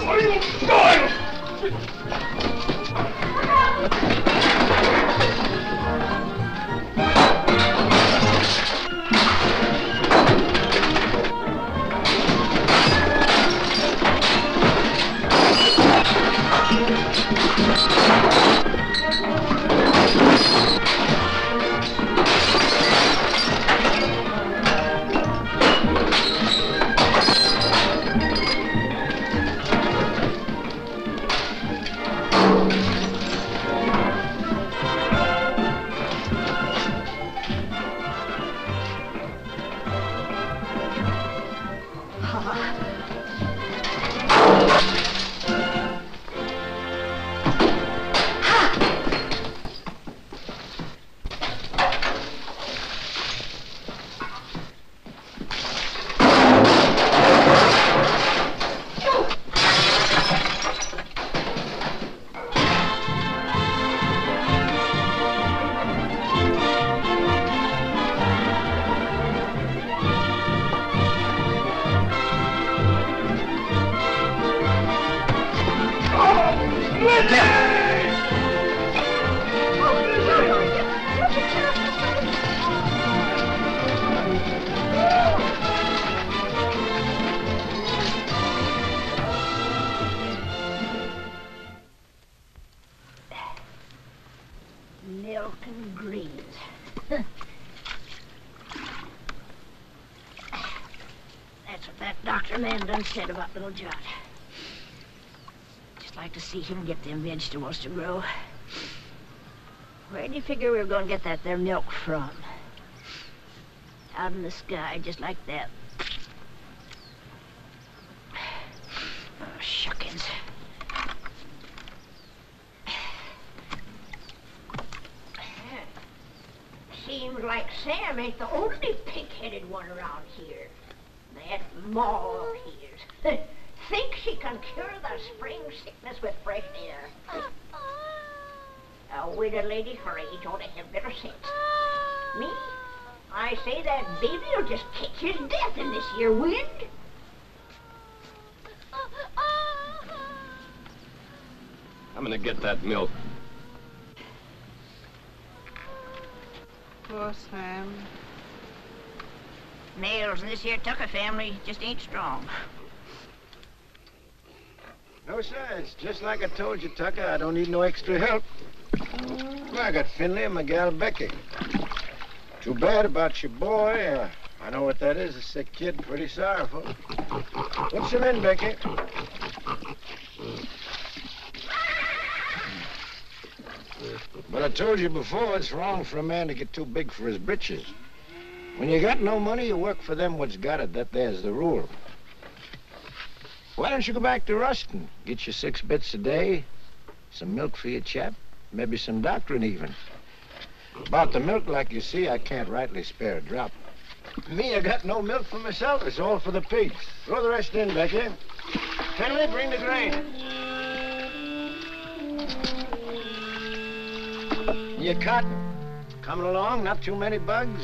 What are you doing? Come on. That's what that doctor man done said about little John. Just like to see him get them vegetables to grow. Where do you figure we were going to get that there milk from? Out in the sky, just like that. Oh, shuckins. Seems like Sam ain't the only pig-headed one around here. That maw of his. Thinks she can cure the spring sickness with fresh air. A widow lady her age ought to have better sense. Me? I say that baby'll just catch his death in this here wind. I'm gonna get that milk. Poor Sam. Nails in this here Tucker family just ain't strong. No, sir, it's just like I told you, Tucker. I don't need no extra help. Well, I got Finley and my gal Becky. Too bad about your boy. Uh, I know what that is, a sick kid, pretty sorrowful. What's him in, Becky? But I told you before, it's wrong for a man to get too big for his britches. When you got no money, you work for them what's got it. That there's the rule. Why don't you go back to Ruston? Get you six bits a day, some milk for your chap, maybe some doctoring even. About the milk, like you see, I can't rightly spare a drop. Me, I got no milk for myself. It's all for the pigs. Throw the rest in, Becky. Henry, bring the grain. Your cotton. Coming along, not too many bugs.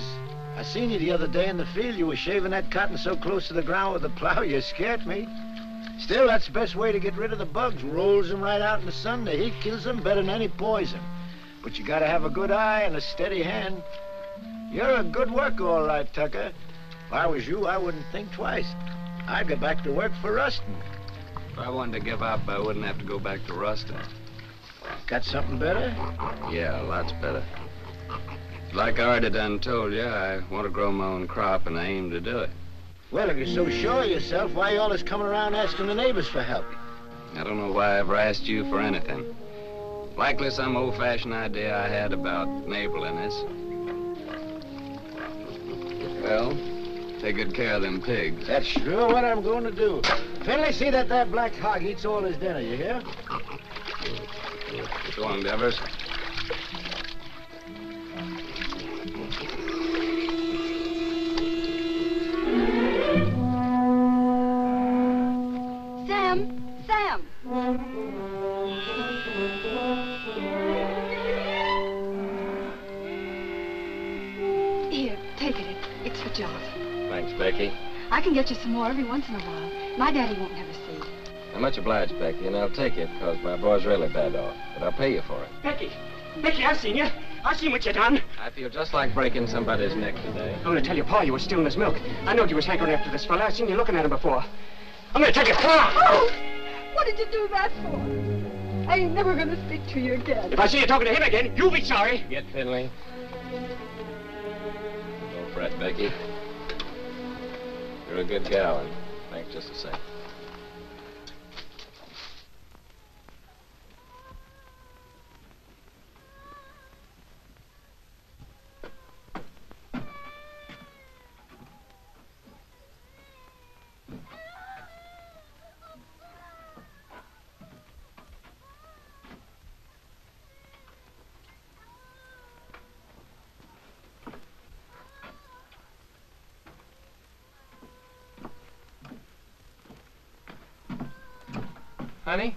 I seen you the other day in the field. You were shaving that cotton so close to the ground with the plow, you scared me. Still, that's the best way to get rid of the bugs. Rolls them right out in the sun. The heat kills them better than any poison. But you gotta have a good eye and a steady hand. You're a good worker, all right, Tucker. If I was you, I wouldn't think twice. I'd go back to work for Ruston. If I wanted to give up, I wouldn't have to go back to Ruston. Got something better? Yeah, lots better. Like I already done told you, I want to grow my own crop, and I aim to do it. Well, if you're so sure of yourself, why are you always coming around asking the neighbors for help? I don't know why I ever asked you for anything. Likely some old-fashioned idea I had about neighborliness. Well, take good care of them pigs. That's sure what I'm going to do. Finley, see that that black hog eats all his dinner, you hear? So long, Devers. Sam! Sam! Here, take it. It's for John. Thanks, Becky. I can get you some more every once in a while. My daddy won't never see you. I'm much obliged, Becky, and I'll take it, because my boy's really bad off. But I'll pay you for it. Becky! Becky, I've seen you. I've seen what you done. I feel just like breaking somebody's neck today. I'm going to tell your pa you were stealing his milk. I knowed you was hankering after this fella. I've seen you looking at him before. I'm going to tell your pa! Oh! What did you do that for? I ain't never going to speak to you again. If I see you talking to him again, you'll be sorry. Get Finley. Don't fret, Becky. You're a good gal, and thanks just the same. Honey?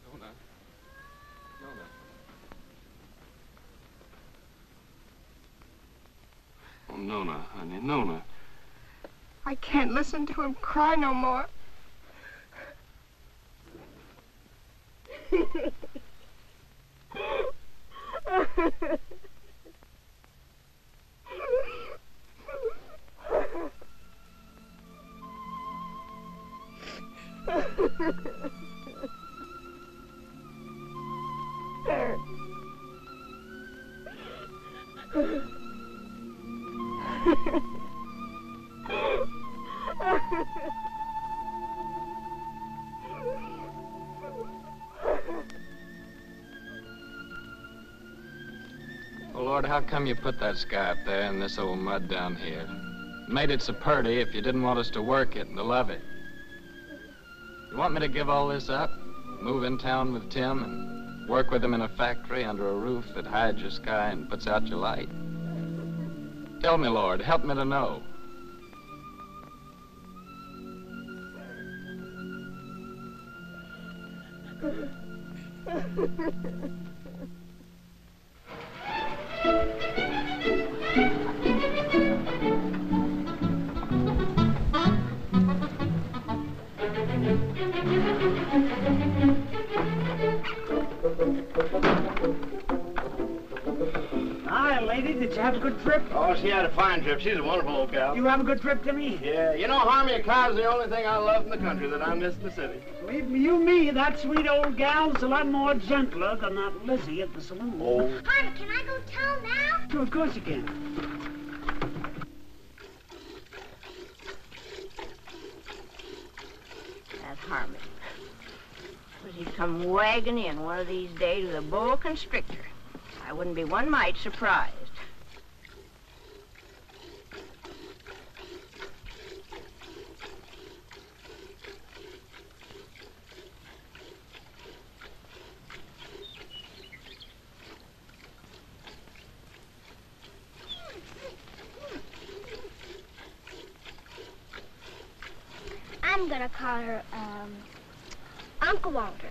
No, no. No, no. Oh, Nona, honey, Nona. I can't listen to him cry no more. Oh, Lord, how come you put that sky up there and this old mud down here? Made it so purty if you didn't want us to work it and to love it. You want me to give all this up? Move in town with Tim and work with him in a factory under a roof that hides your sky and puts out your light? Tell me, Lord, help me to know. She's a wonderful old gal. You have a good trip, Timmy? Yeah, you know, Harmony, a cow's the only thing I love in the country that I miss in the city. Believe you me, that sweet old gal's a lot more gentler than that Lizzie at the saloon. Oh. Harmony, can I go tell now? Sure, of course you can. That Harmony. He's come wagging in one of these days with a boa constrictor. I wouldn't be one mite surprised. I'm gonna call her, um, Uncle Walter.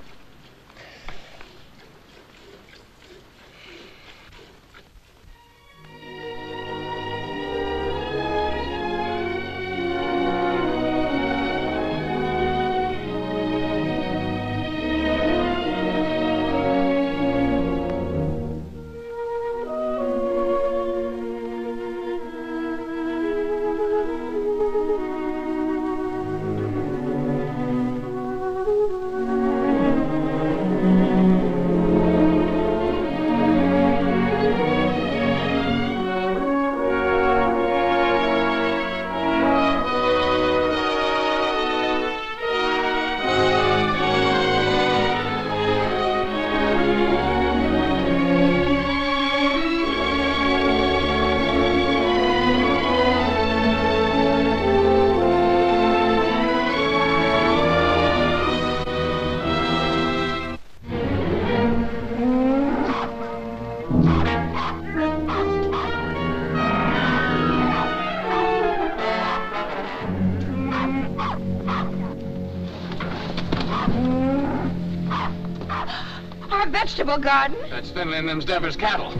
Garden. That's Finley and them's Devers' cattle. Hey!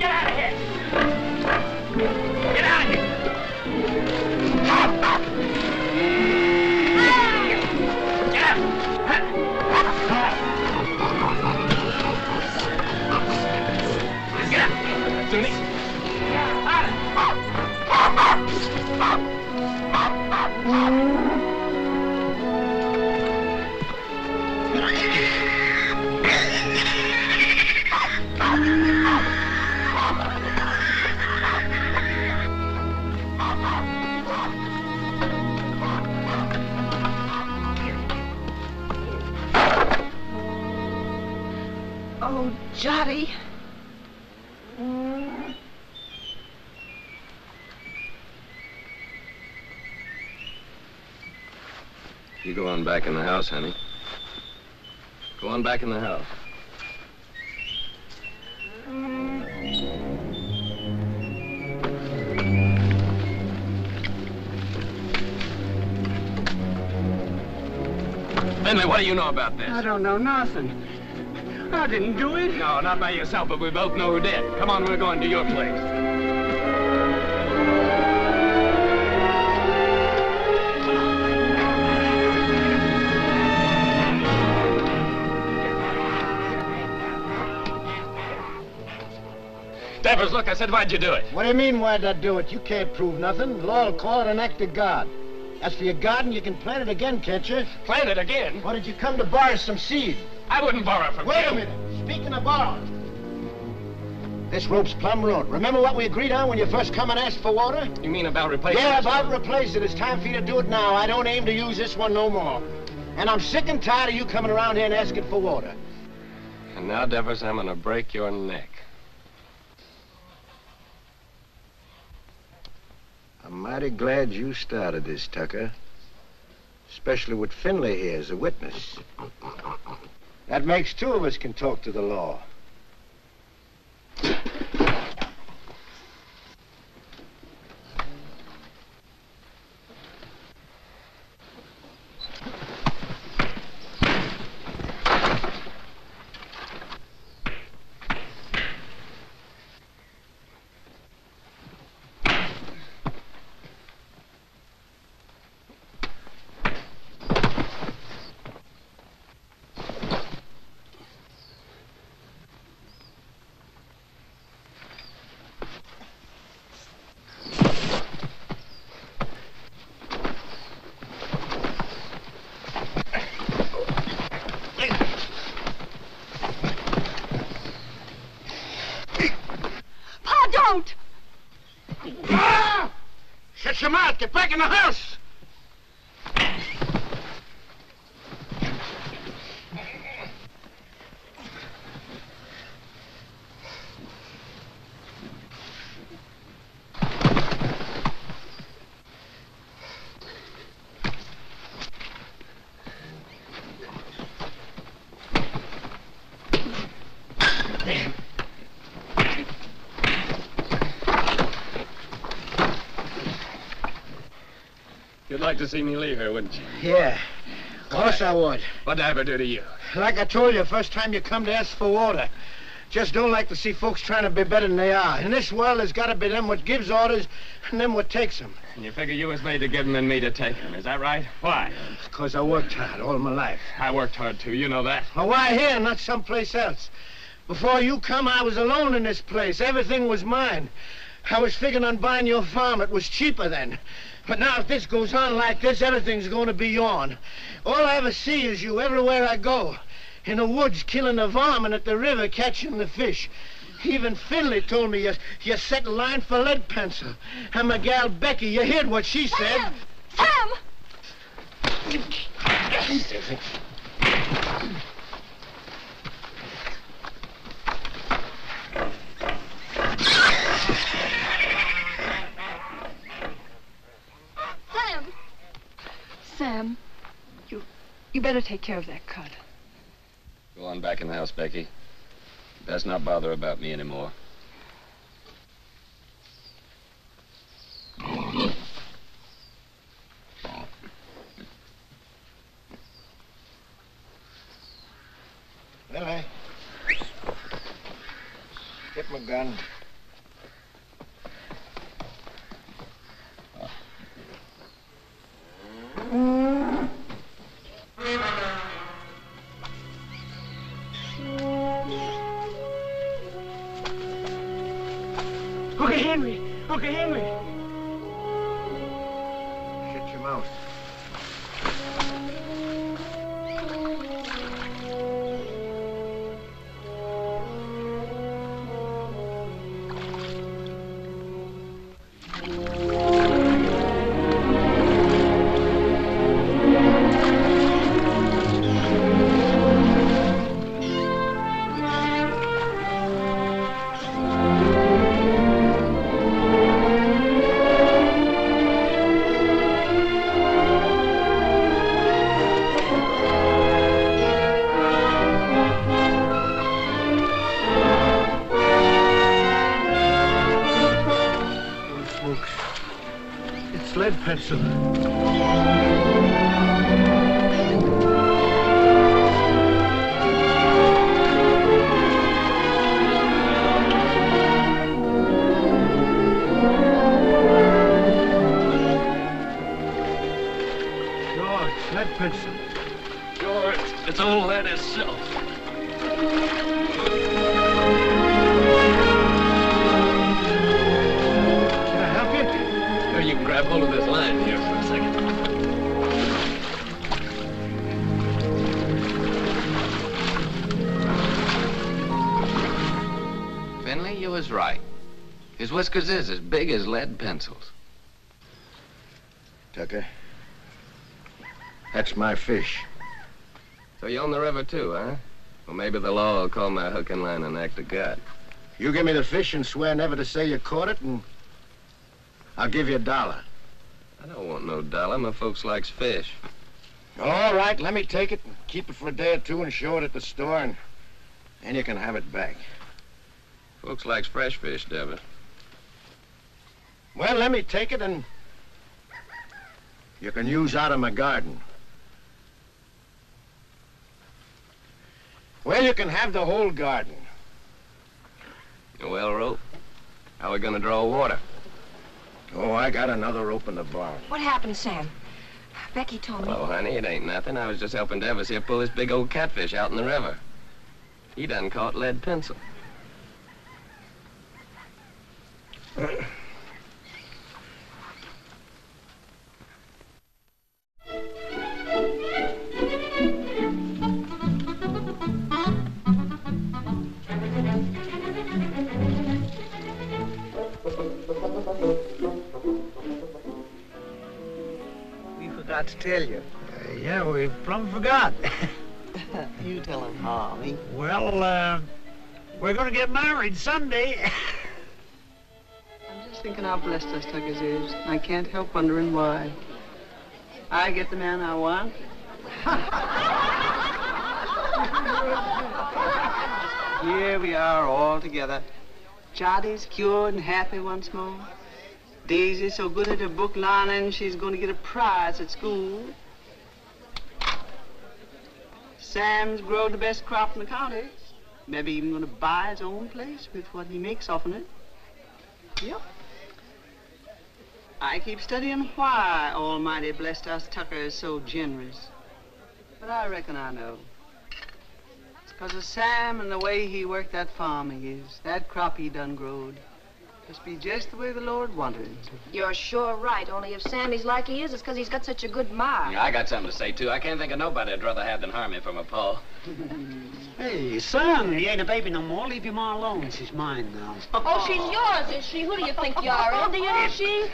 Get out of here! Get out of here! Get out! Get out! Finley! Out! Jotty. Mm. You go on back in the house, honey. Go on back in the house. Finley, what do you know about this? I don't know nothing. I didn't do it. No, not by yourself, but we both know who did. Come on, we're going to your place. Devers, look, I said, why'd you do it? What do you mean, why'd I do it? You can't prove nothing. Law'll call it an act of God. As for your garden, you can plant it again, can't you? Plant it again? Why did you come to borrow some seed? I wouldn't borrow from you. Wait a minute. Speaking of borrowing. This rope's plumb road. Remember what we agreed on when you first come and asked for water? You mean about replacing it? Yeah, about replacing it. It's time for you to do it now. I don't aim to use this one no more. And I'm sick and tired of you coming around here and asking for water. And now, Devers, I'm gonna break your neck. I'm mighty glad you started this, Tucker. Especially with Finley here as a witness. That makes two of us can talk to the law. Come out, get back in the house! You'd like to see me leave her, wouldn't you? Yeah, of course I would. What'd I ever do to you? Like I told you, first time you come to ask for water. Just don't like to see folks trying to be better than they are. In this world, there's got to be them what gives orders and them what takes them. And you figure you was made to give them and me to take them, is that right? Why? Because I worked hard all my life. I worked hard, too, you know that. Well, why here, not someplace else? Before you come, I was alone in this place. Everything was mine. I was figuring on buying your farm. It was cheaper then. But now, if this goes on like this, everything's going to be yourn. All I ever see is you everywhere I go. In the woods, killing the varmint, at the river, catching the fish. Even Finley told me you, you set a line for Lead Pencil. And my gal, Becky, you heard what she said. Sam! Sam! Sam, you, you better take care of that cut. Go on back in the house, Becky. You best not bother about me anymore. Well, I... Get my gun. Pencil. George, lead pencil. George, it's all lead itself. His whiskers is as big as lead pencils. Tucker, that's my fish. So you own the river too, huh? Well, maybe the law will call my hook and line an act of God. You give me the fish and swear never to say you caught it, and I'll give you a dollar. I don't want no dollar. My folks likes fish. All right, let me take it and keep it for a day or two and show it at the store, and then you can have it back. Folks likes fresh fish, Devers. Well, let me take it and you can use out of my garden. Well, you can have the whole garden. Well, rope, how are we gonna draw water? Oh, I got another rope in the barn. What happened, Sam? Becky told me. Oh, honey, it ain't nothing. I was just helping Devers here pull this big old catfish out in the river. He done caught lead pencil. To tell you. Uh, yeah, we plumb forgot. You tell him, Harvey. Well, uh, we're going to get married Sunday. I'm just thinking how blessed us Tuckers is. I can't help wondering why. I get the man I want. Here we are all together. Charlie's cured and happy once more. Daisy's so good at her book learning, she's going to get a prize at school. Sam's grown the best crop in the county. Maybe even going to buy his own place with what he makes off of it. Yep. I keep studying why Almighty blessed us Tucker is so generous. But I reckon I know. It's because of Sam and the way he worked that farm he is, that crop he done growed. Must be just the way the Lord wanted it. You're sure right, only if Sammy's like he is, it's because he's got such a good mind. Yeah, I got something to say, too. I can't think of nobody I'd rather have than Harmony from a paw. Hey, son, he ain't a baby no more. Leave your ma alone. She's mine now. Oh, she's yours, is she? Who do you think you are, Indian? Is she?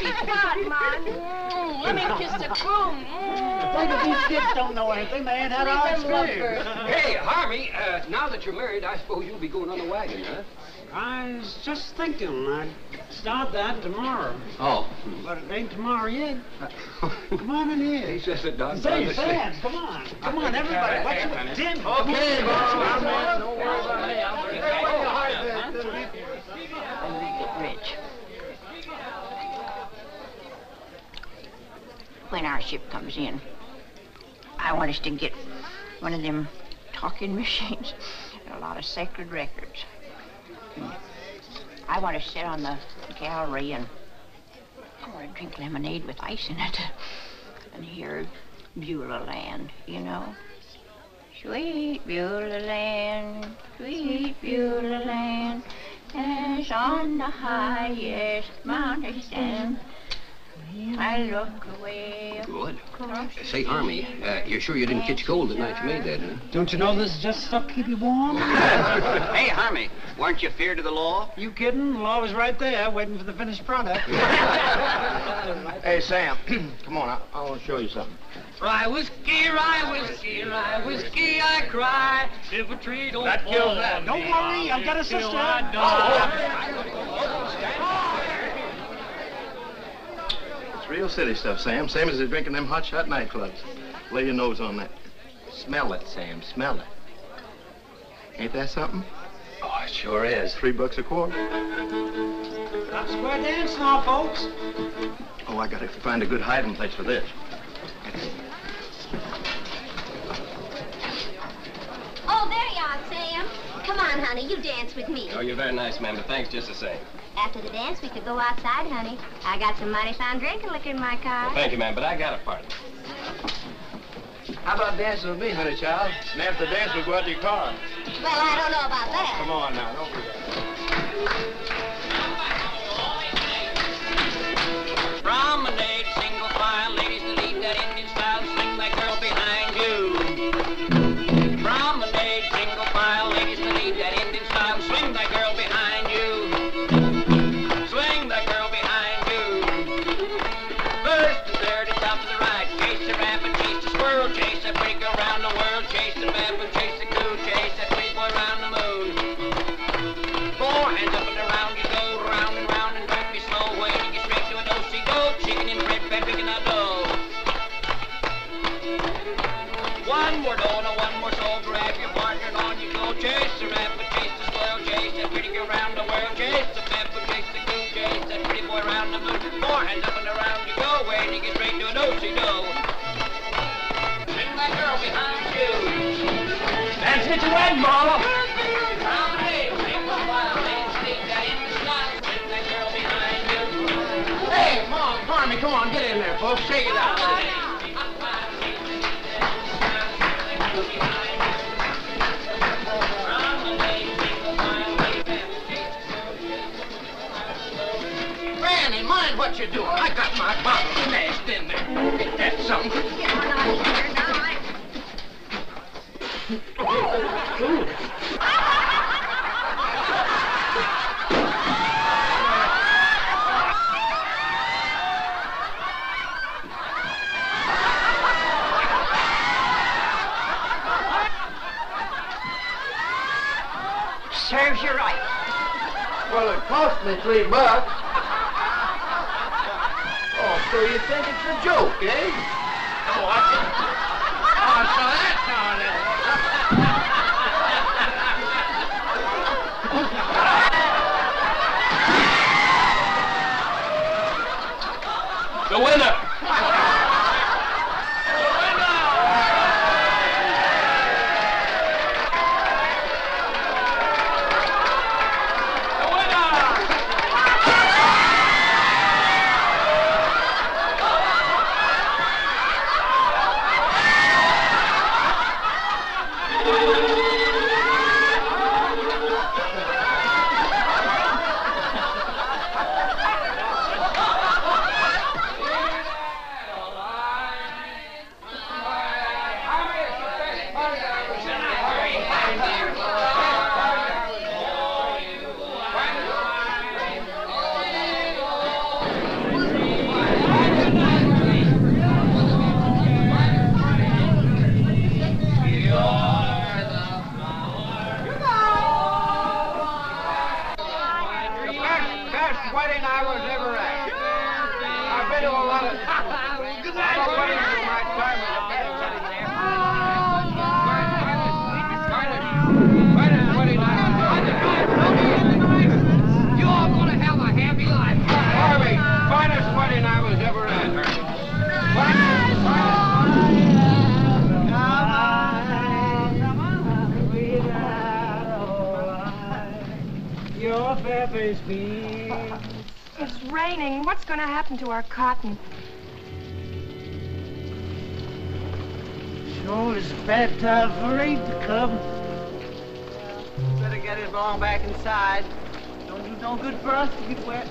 She's fine, Mom. Mm, let me kiss the groom. Mm. Wait, if these kids don't know anything, they ain't had our experience. Hey, Harmony, uh, now that you're married, I suppose you'll be going on the wagon, huh? I was just thinking I'd start that tomorrow. Oh. But it ain't tomorrow yet. Come on in here. He says it does. Say, Sam, come on. Come on, everybody. What's your name? Tim. Okay, boss. No worries on me. I'm going to get rich. When our ship comes in, I want us to get one of them talking machines and a lot of sacred records. I want to sit on the gallery and I want to drink lemonade with ice in it and hear Beulah Land, you know. Sweet Beulah Land, sweet Beulah Land, as on the highest mountain stands. I look away. Good. Say, Harmony, uh, you're sure you didn't catch cold the night you made that, huh? Don't you know this is just stuff to keep you warm? Hey, Harmony, weren't you feared of the law? You kidding? The law was right there, waiting for the finished product. Hey, Sam, come on, I, I want to show you something. Rye whiskey, rye whiskey, rye whiskey, I cry. If a tree don't that kills that. Don't worry, I've got a sister. Real city stuff, Sam. Same as they're drinking them hot shot nightclubs. Lay your nose on that. Smell it, Sam. Smell it. Ain't that something? Oh, it sure is. Three bucks a quarter. Stop square dance now, folks. Oh, I gotta find a good hiding place for this. Oh, there you are, Sam. Come on, honey. You dance with me. Oh, you're very nice, ma'am, but thanks just the same. After the dance, we could go outside, honey. I got some mighty fine drinking liquor in my car. Well, thank you, ma'am, but I got a party. How about dancing with me, honey, child? And after the dance, we'll go out to your car. Well, I don't know about that. Come on now, don't do that. Promenade, single file, ladies to leave that Indian style, sing that girl behind you. Promenade, single file, ladies to leave that Indian style, swing that girl behind you. Grandma! Hey, Mom, Harmony, come on, get in there, folks. Shake it out. Granny, mind what you're doing. I got my bottle smashed in there. Ain't that something? Serves you right. Well, it cost me three bucks. Oh, so you think it's a joke, eh? Oh, I think. Oh, so that's how it is. The winner! The winner! The winner! It's raining. What's going to happen to our cotton? Sure, it's a bad time for rain to come. Better get it long back inside. Don't do no good for us to get wet.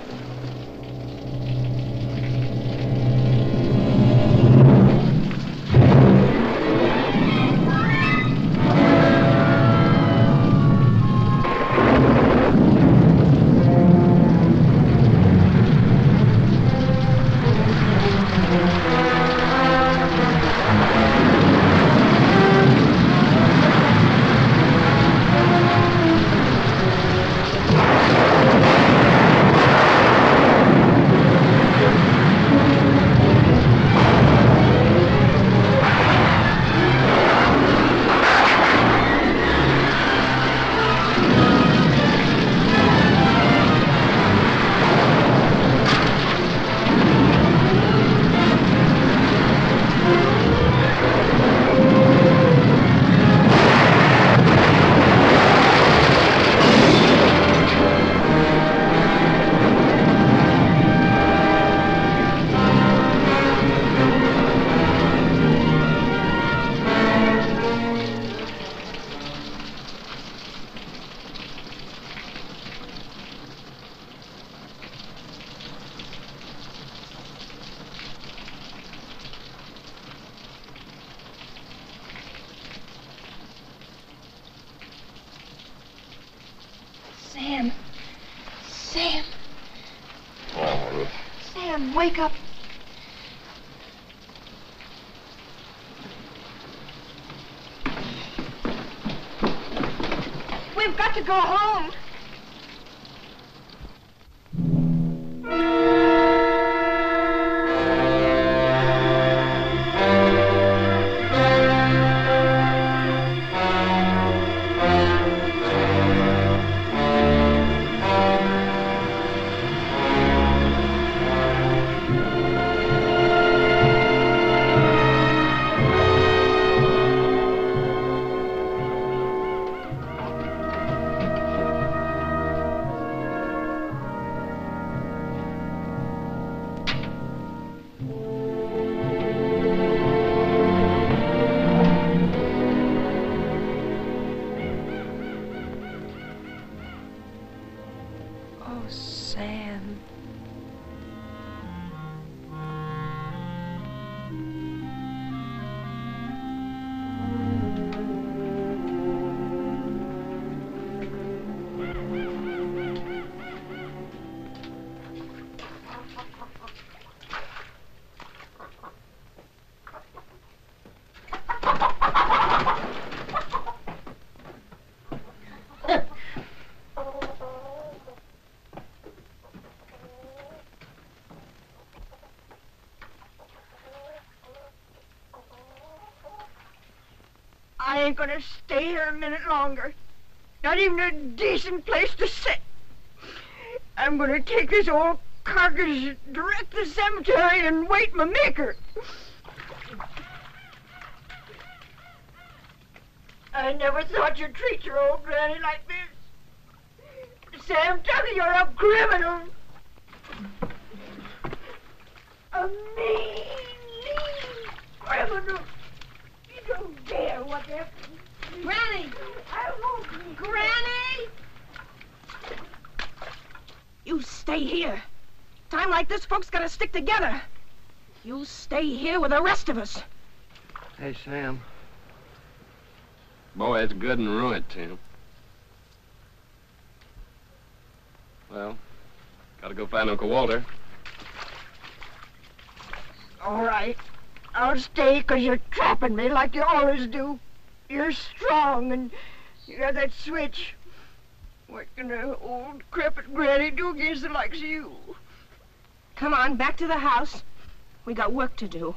Wake up. We've got to go home. I ain't gonna stay here a minute longer. Not even a decent place to sit. I'm gonna take this old carcass direct to the cemetery and wait my maker. I never thought you'd treat your old granny like this. Sam Tucker, you're a criminal. A mean, mean criminal. You don't dare what happened. Granny! I won't. Granny! You stay here. Time like this, folks gotta stick together. You stay here with the rest of us. Hey, Sam. Boy, it's good and ruined, Tim. Well, gotta go find Uncle Walter. All right. I'll stay because you're trapping me like you always do. You're strong and you got that switch. What can an old crippled granny do against the likes of you? Come on, back to the house. We got work to do.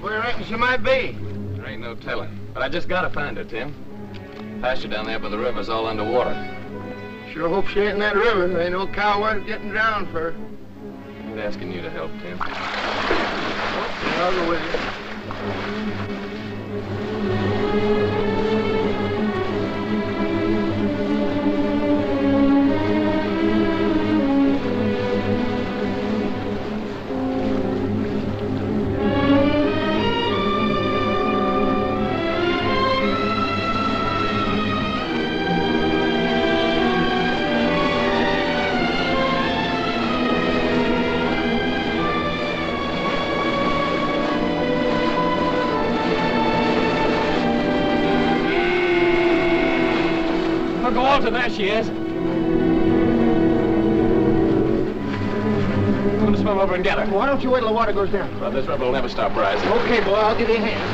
Where do you reckon she might be? There ain't no telling. But I just gotta find her, Tim. Pasture down there by the river's all underwater. Sure hope she ain't in that river. There ain't no cow worth getting drowned for. I ain't asking you to help, Tim. Oh, the other There she is. I'm gonna swim over and get her. Why don't you wait till the water goes down? Well, this river will never stop rising. Okay, boy, I'll give you a hand.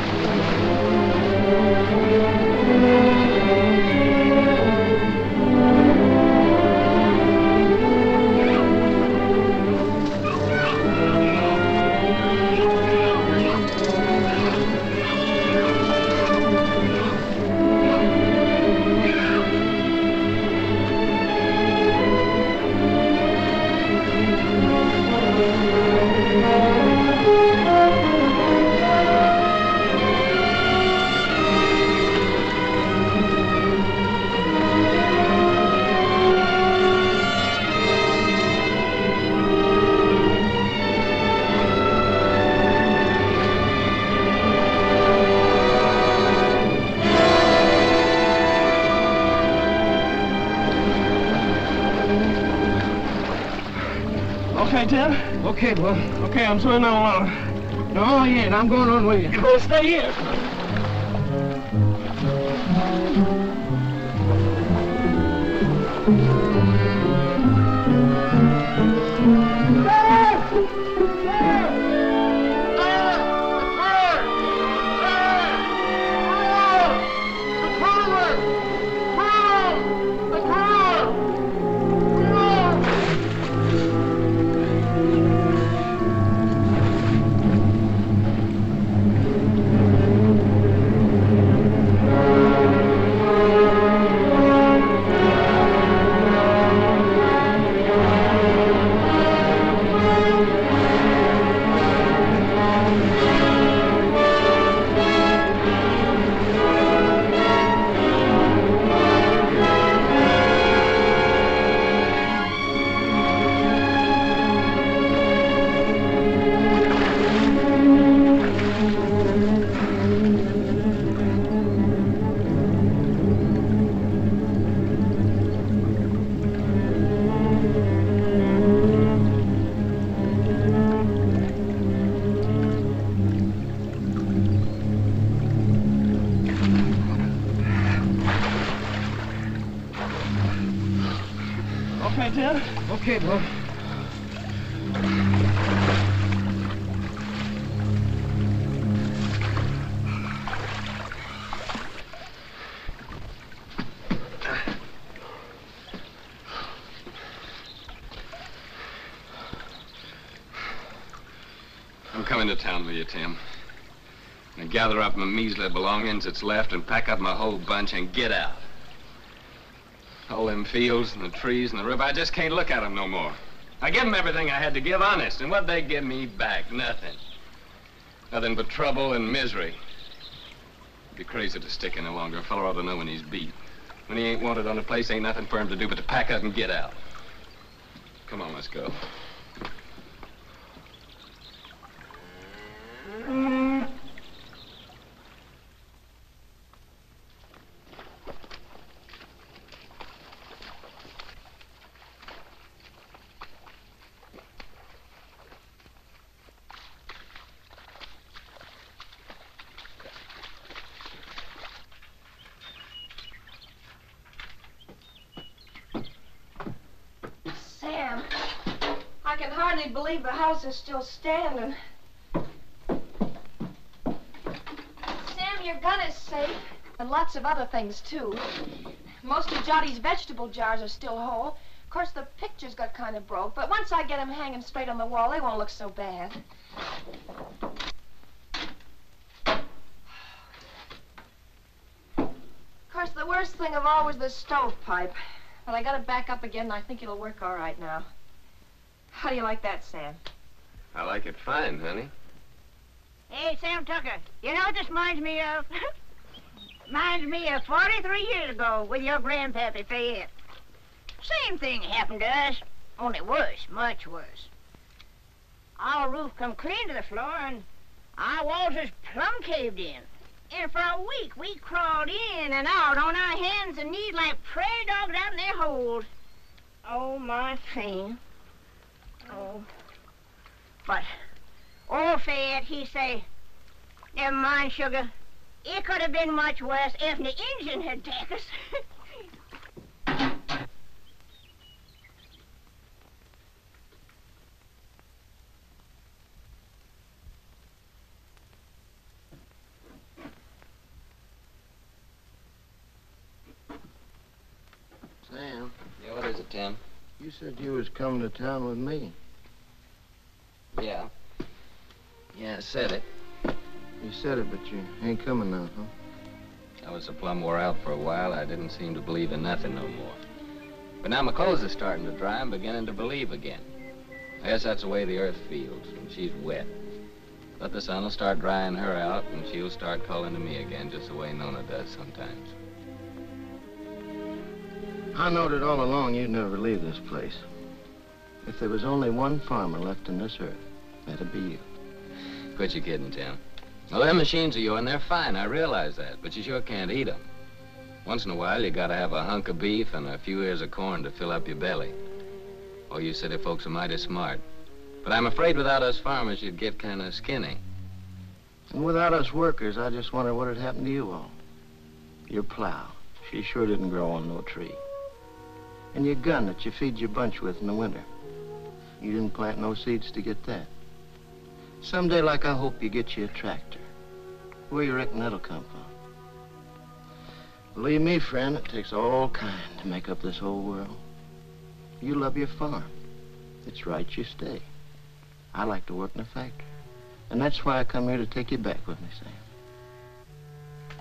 Tim? Okay, boy. Okay, I'm swimming no longer. No, I ain't. I'm going on with you. Well, stay here. Okay, Bob. I'm coming to town with you, Tim. And gather up my measly belongings that's left and pack up my whole bunch and get out. All them fields and the trees and the river, I just can't look at them no more. I give them everything I had to give, honest, and what'd they give me back? Nothing. Nothing but trouble and misery. It'd be crazy to stick any longer. A fellow ought to know when he's beat. When he ain't wanted on a place, ain't nothing for him to do but to pack up and get out. Come on, let's go. The house is still standing. Sam, your gun is safe, and lots of other things, too. Most of Jody's vegetable jars are still whole. Of course, the pictures got kind of broke, but once I get them hanging straight on the wall, they won't look so bad. Of course, the worst thing of all was the stovepipe. But I got it back up again, and I think it'll work all right now. How do you like that, Sam? I like it fine, honey. Hey, Sam Tucker, you know what this reminds me of? Reminds me of forty-three years ago with your grandpappy, Fayette. Same thing happened to us, only worse, much worse. Our roof come clean to the floor and our walls is plumb caved in. And for a week, we crawled in and out on our hands and knees like prairie dogs out in their holes. Oh, my thing. Oh, but old Fayette, he say, never mind, sugar. It could have been much worse if the engine had taken us. Sam. Yeah, what is it, Tim? You said you was coming to town with me. Yeah. Yeah, I said it. You said it, but you ain't coming now, huh? I was a plumb wore out for a while. I didn't seem to believe in nothing no more. But now my clothes are starting to dry. I'm beginning to believe again. I guess that's the way the earth feels when she's wet. But the sun will start drying her out, and she'll start calling to me again, just the way Nona does sometimes. I know that all along you'd never leave this place. If there was only one farmer left in this earth, that'd be you. Quit your kidding, Tim. Well, them machines are yours, and they're fine, I realize that, but you sure can't eat them. Once in a while, you gotta have a hunk of beef and a few ears of corn to fill up your belly. Oh, you city folks are mighty smart. But I'm afraid without us farmers, you'd get kind of skinny. And without us workers, I just wonder what had happened to you all. Your plow, she sure didn't grow on no tree. And your gun that you feed your bunch with in the winter. You didn't plant no seeds to get that. Someday, like I hope, you get you a tractor. Where you reckon that'll come from? Believe me, friend, it takes all kind to make up this whole world. You love your farm. It's right you stay. I like to work in a factory. And that's why I come here to take you back with me, Sam.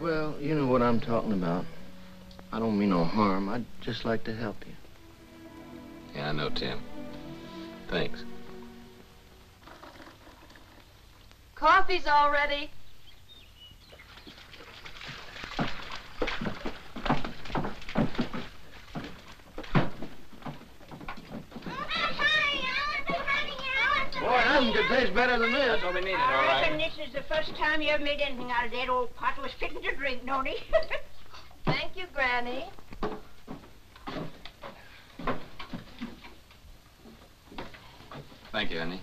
Well, you know what I'm talking about. I don't mean no harm. I'd just like to help you. Yeah, I know, Tim. Thanks. Coffee's all ready. It tastes better than this. Don't be needed, all right. I reckon this is the first time you ever made anything out of that old potless fitting to drink, don't he? Thank you, Granny. Thank you, honey.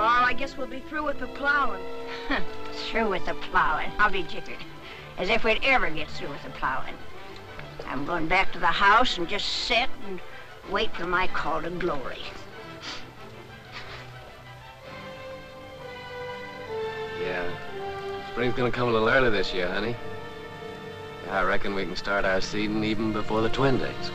tomorrow, I guess we'll be through with the plowing. Through with the plowing? I'll be jiggered. As if we'd ever get through with the plowing. I'm going back to the house and just sit and wait for my call to glory. Yeah. Spring's gonna come a little early this year, honey. Yeah, I reckon we can start our seeding even before the twin days.